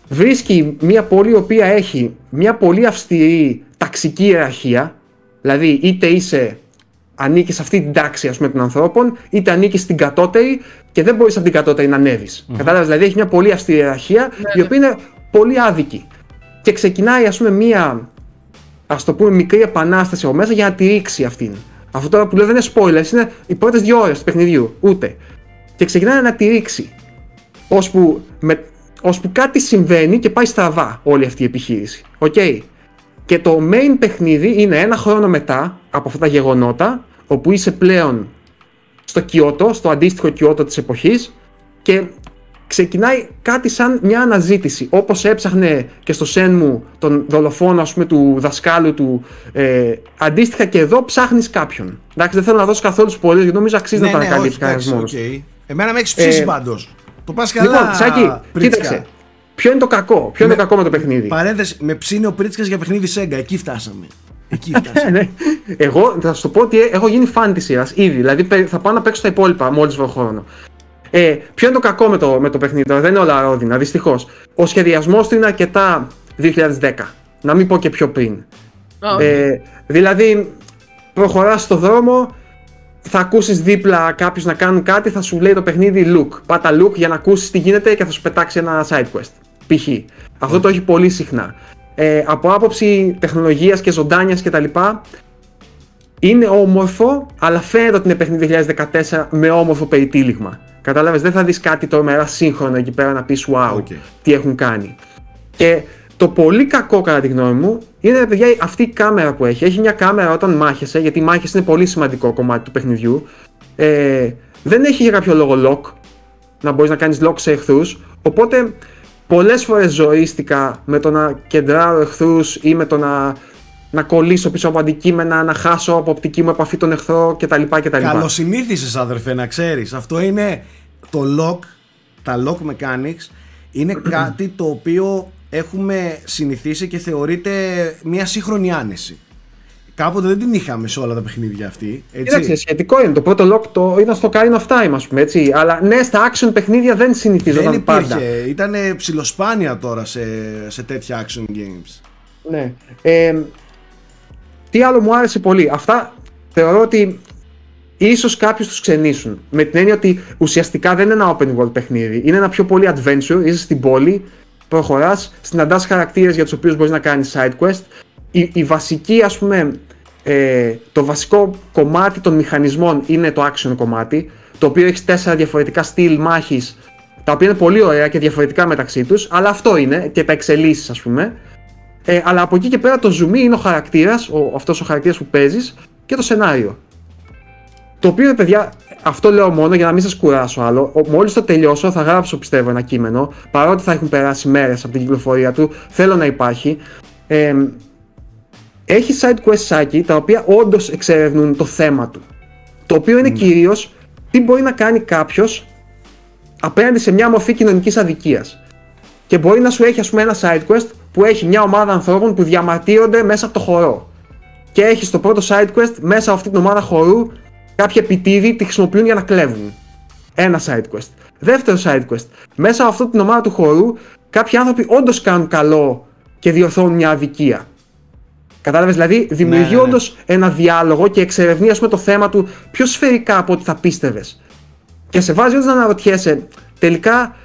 βρίσκει μια πόλη η οποία έχει μια πολύ αυστηρή ταξική ιεραρχία. Δηλαδή, είτε ανήκεις σε αυτή την τάξη, ας πούμε, των ανθρώπων, είτε ανήκεις στην κατώτερη και δεν μπορείς από την κατώτερη να ανέβεις. Mm-hmm. Κατάλαβες, δηλαδή έχει μια πολύ αυστηρή ιεραρχία, η οποία είναι πολύ άδικη. Και ξεκινάει, ας πούμε, μια, ας το πούμε, μικρή επανάσταση από μέσα για να τηρήξει αυτήν. Αυτό τώρα που λέω δεν είναι spoilers, είναι οι πρώτες 2 ώρες του παιχνιδιού, ούτε. Και ξεκινάει να τηρήξει. Ώσπου κάτι συμβαίνει και πάει στραβά όλη αυτή η επιχείρηση. Okay. Και το main παιχνίδι είναι 1 χρόνο μετά από αυτά τα γεγονότα, όπου είσαι πλέον στο Κιώτο, στο αντίστοιχο Κιώτο της εποχής, και ξεκινάει κάτι σαν μια αναζήτηση, όπως έψαχνε και στο Shenmue τον δολοφόνο, ας πούμε, του δασκάλου του, αντίστοιχα και εδώ ψάχνεις κάποιον. Εντάξει, δεν θέλω να δώσω καθόλου σπορίες, γιατί νομίζω αξίζει να το ανακαλύψει κανένας μόνος. Εμένα με έχεις ψήσει πάντως. Το πας καλά. Λοιπόν, Σάκη, κοίταξε. Ποιο είναι το κακό, είναι το κακό με το παιχνίδι. Παρένθεση, με ψήνει ο Πρίτσκας για παιχνίδι Σέγγα, εκεί φτάσαμε. Ναι. Εγώ θα σου το πω ότι έχω γίνει φαν της σειράς ήδη, δηλαδή θα πάω να παίξω τα υπόλοιπα μόλις βρω χρόνο. Ποιο είναι το κακό με το παιχνίδι, τώρα, δεν είναι όλα ρόδινα, δυστυχώς. Ο σχεδιασμός του είναι αρκετά 2010, να μην πω και πιο πριν. Okay. Δηλαδή, προχωράς στο δρόμο, θα ακούσεις δίπλα κάποιους να κάνουν κάτι, θα σου λέει το παιχνίδι look. Πάτα look για να ακούσεις τι γίνεται και θα σου πετάξει ένα side quest. Π.χ. Αυτό το έχει πολύ συχνά. Από άποψη τεχνολογίας και ζωντάνιας κτλ. Είναι όμορφο, αλλά φαίνεται ότι είναι παιχνίδι 2014 με όμορφο περιτύλιγμα. Κατάλαβες, δεν θα δεις κάτι τρομερά σύγχρονο εκεί πέρα να πεις wow, τι έχουν κάνει. Και το πολύ κακό, κατά τη γνώμη μου, είναι, παιδιά, αυτή η κάμερα που έχει. Έχει μια κάμερα όταν μάχεσαι, γιατί οι μάχες είναι πολύ σημαντικό κομμάτι του παιχνιδιού. Δεν έχει για κάποιο λόγο lock, να μπορείς να κάνεις lock σε εχθρούς. Οπότε πολλές φορές ζωήστηκα με το να κεντράρω εχθρούς ή με το να κολλήσω πίσω από αντικείμενα, να χάσω από οπτική μου επαφή τον εχθρό κτλ. Καλοσυνήθισες, αδερφέ, να ξέρεις. Αυτό είναι το lock, τα lock mechanics είναι κάτι το οποίο έχουμε συνηθίσει και θεωρείται μια σύγχρονη άνεση. Κάποτε δεν την είχαμε σε όλα τα παιχνίδια αυτή. Κοίταξε, σχετικό είναι. Το πρώτο lock ήταν στο Ocarina of Time, ας πούμε, έτσι. Αλλά ναι, στα action παιχνίδια δεν συνηθίζονταν πάντα. Δεν υπήρχε. Ήταν ψιλοσπάνια τώρα σε τέτοια action games. Ναι. Τι άλλο μου άρεσε πολύ. Αυτά θεωρώ ότι ίσως κάποιους τους ξενήσουν. Με την έννοια ότι ουσιαστικά δεν είναι ένα open world παιχνίδι. Είναι ένα πιο πολύ adventure. Είσαι στην πόλη, προχωράς, συναντάς χαρακτήρες για τους οποίους μπορείς να κάνεις side quest. Η βασική, ας πούμε, το βασικό κομμάτι των μηχανισμών είναι το action κομμάτι, το οποίο έχει 4 διαφορετικά στυλ μάχης, τα οποία είναι πολύ ωραία και διαφορετικά μεταξύ τους, αλλά αυτό είναι και τα εξελίσσεις, ας πούμε. Αλλά από εκεί και πέρα το zoom είναι ο χαρακτήρας, αυτός ο χαρακτήρας που παίζεις και το σενάριο. Το οποίο, παιδιά, αυτό λέω μόνο για να μην σας κουράσω άλλο. Μόλις το τελειώσω, θα γράψω, πιστεύω, ένα κείμενο. Παρότι θα έχουν περάσει μέρες από την κυκλοφορία του, θέλω να υπάρχει. Έχει side quest, Σάκη, τα οποία όντως εξερευνούν το θέμα του. Το οποίο είναι κυρίως τι μπορεί να κάνει κάποιος απέναντι σε μια μορφή κοινωνικής αδικίας. Και μπορεί να σου έχει, ας πούμε, ένα side quest που έχει μια ομάδα ανθρώπων που διαμαρτύρονται μέσα από το χορό. Και έχει στο πρώτο side quest μέσα από αυτή την ομάδα χορού κάποιοι επιτίδοι τη χρησιμοποιούν για να κλέβουν. Ένα side quest. Δεύτερο side quest. Μέσα από αυτή την ομάδα του χορού, κάποιοι άνθρωποι όντως κάνουν καλό και διορθώνουν μια αδικία. Κατάλαβες, δηλαδή δημιουργεί όντως ένα διάλογο και εξερευνεί, ας πούμε, το θέμα του πιο σφαιρικά από ό,τι θα πίστευες. Και σε βάζει όντως να αναρωτιέσαι τελικά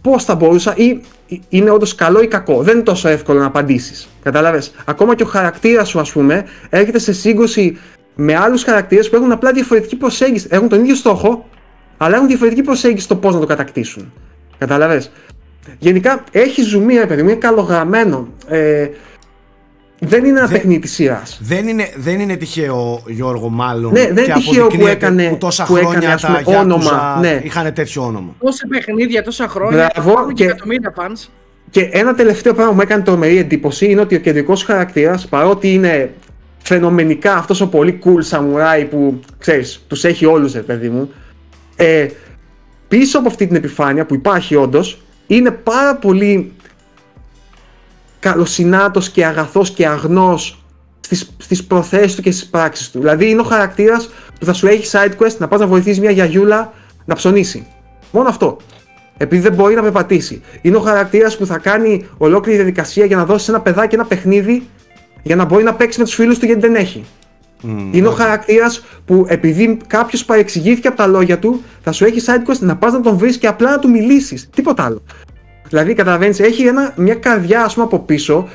πώς θα μπορούσα ή είναι όντως καλό ή κακό. Δεν είναι τόσο εύκολο να απαντήσεις. Κατάλαβες. Ακόμα και ο χαρακτήρας σου, ας πούμε, έρχεται σε σύγκρουση με άλλους χαρακτήρες που έχουν απλά διαφορετική προσέγγιση. Έχουν τον ίδιο στόχο, αλλά έχουν διαφορετική προσέγγιση στο πώς να το κατακτήσουν. Κατάλαβες. Γενικά έχει ζουμί, ρε παιδί μου, είναι καλογραμμένο. Δεν είναι ένα παιχνίδι της σειράς. Δεν είναι τυχαίο, Γιώργο, μάλλον. Ναι, δεν είναι τυχαίο που έκανε. Που τόσα που χρόνια έκανε, πούμε, τα όνομα. Ναι. Είχαν τέτοιο όνομα. Τόσα παιχνίδια, τόσα χρόνια. Μπράβο, και εκατομμύρια fans. Και ένα τελευταίο πράγμα που μου έκανε τρομερή εντύπωση είναι ότι ο κεντρικός χαρακτήρας, παρότι είναι φαινομενικά αυτός ο πολύ cool σαμουράι που ξέρεις, τους έχει όλους, ρε παιδί μου. Πίσω από αυτή την επιφάνεια που υπάρχει όντως, είναι πάρα πολύ καλοσυνάτος και αγαθός και αγνός στις προθέσεις του και στις πράξεις του. Δηλαδή είναι ο χαρακτήρας που θα σου έχει side quest, να πας να βοηθήσεις μια γιαγιούλα να ψωνίσει. Μόνο αυτό. Επειδή δεν μπορεί να πεπατήσει. Είναι ο χαρακτήρας που θα κάνει ολόκληρη διαδικασία για να δώσει ένα παιδάκι ένα παιχνίδι για να μπορεί να παίξει με τους φίλους του γιατί δεν έχει. Είναι ο χαρακτήρας που επειδή κάποιος παρεξηγήθηκε από τα λόγια του, θα σου έχει side quest να πας να τον βρεις και απλά να του μιλήσεις. Τίποτα άλλο. Δηλαδή, καταλαβαίνεις, έχει μια καρδιά, ας πούμε, από πίσω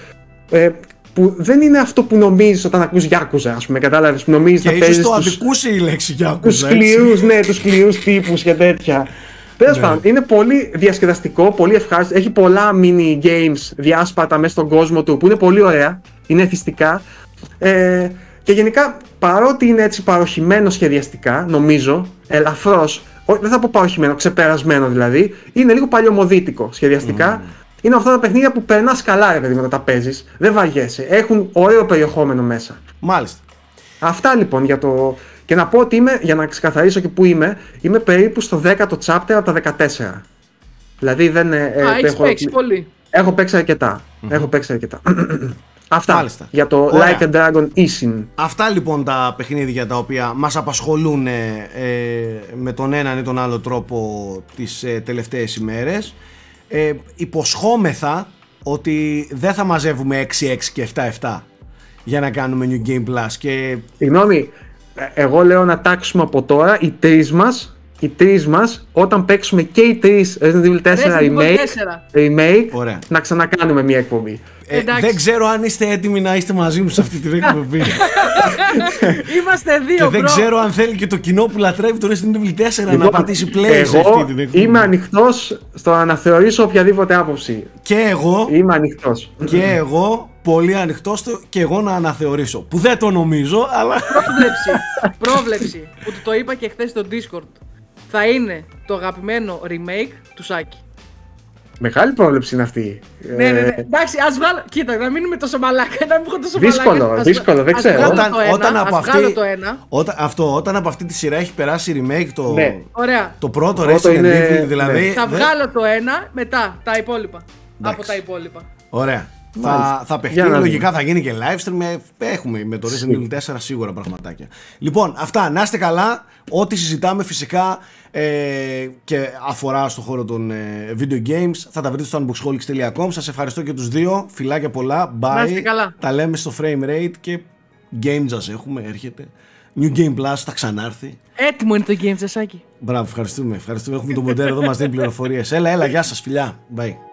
που δεν είναι αυτό που νομίζεις όταν ακούς Yakuza, ας πούμε. Κατάλαβες, που νομίζεις να παίζεις. Και ίσως το αδικούσε η λέξη Yakuza. Τους σκληρούς, ναι, τους σκληρούς τύπους και τέτοια. Τέλος πάντων, είναι πολύ διασκεδαστικό, πολύ ευχάριστο. Έχει πολλά mini games διάσπατα μέσα στον κόσμο του που είναι πολύ ωραία, είναι εθιστικά. Και γενικά, παρότι είναι έτσι παροχημένο σχεδιαστικά, νομίζω, ελαφρώς. Δεν θα πω παροχημένο, ξεπερασμένο δηλαδή. Είναι λίγο παλιωμοδίτικο σχεδιαστικά. Είναι αυτά τα παιχνίδια που περνάς καλά, ρε παιδί, όταν τα παίζεις. Δεν βαριέσαι. Έχουν ωραίο περιεχόμενο μέσα. Μάλιστα. Αυτά λοιπόν για το. Και να πω ότι είμαι, για να ξεκαθαρίσω και πού είμαι, είμαι περίπου στο 10ο chapter από τα 14. Δηλαδή δεν. Έχω παίξει πολύ. Έχω παίξει αρκετά. Αυτά. Μάλιστα. Για το ωραία. Like a Dragon Ishin. Αυτά λοιπόν τα παιχνίδια τα οποία μας απασχολούν με τον έναν ή τον άλλο τρόπο τις τελευταίες ημέρες. Υποσχόμεθα ότι δεν θα μαζεύουμε 6-6 και 7-7 για να κάνουμε New Game Plus. Και... Συγγνώμη, εγώ λέω να τάξουμε από τώρα οι τρεις μας, όταν παίξουμε και οι τρεις Resident Evil 4 remake, να ξανακάνουμε μια εκπομπή. Δεν ξέρω αν είστε έτοιμοι να είστε μαζί μου σε αυτή την εκπομπή. Είμαστε δύο. Και δεν ξέρω αν θέλει και το κοινό που λατρεύει το Resident Evil 4 να πατήσει play σε αυτή την εκπομπή. Είμαι ανοιχτός στο να θεωρήσω οποιαδήποτε άποψη. Και εγώ. Είμαι ανοιχτός. Και εγώ. Πολύ ανοιχτό και εγώ να αναθεωρήσω. Που δεν το νομίζω, αλλά. Πρόβλεψη. Που το είπα και χθες στο Discord. Θα είναι το αγαπημένο remake του Σάκη. Μεγάλη πρόβλεψη είναι αυτή. Ναι. Εντάξει, ας βγάλω. Κοίτα, να μείνουμε τόσο μαλάκα. Να μην έχω τόσο δύσκολο, μαλάκα. Δύσκολο, δεν ξέρω. Όταν από αυτή τη σειρά έχει περάσει remake το. Ναι. Ωραία. Το πρώτο Resident Evil, δηλαδή. Ναι. Θα βγάλω το ένα, μετά τα υπόλοιπα. Εντάξει. Από τα υπόλοιπα. Ωραία. Θα παιχτεί, λογικά θα γίνει και live stream. Έχουμε με το Resident Evil 4 σίγουρα πραγματάκια. Λοιπόν, αυτά, να είστε καλά. Ό,τι συζητάμε φυσικά και αφορά στο χώρο των video games θα τα βρείτε στο unboxholics.com. Σας ευχαριστώ και τους δύο, φιλάκια πολλά. Bye. Τα λέμε στο frame rate και Game Jazz έχουμε, έρχεται New Game Plus, θα ξανάρθει. Έτοιμο είναι το Game Jazz, Άκη. Μπράβο, ευχαριστούμε. Έχουμε τον μοντέρο εδώ, μας δίνει πληροφορίες. Έλα, γεια σας, φιλιά. Bye.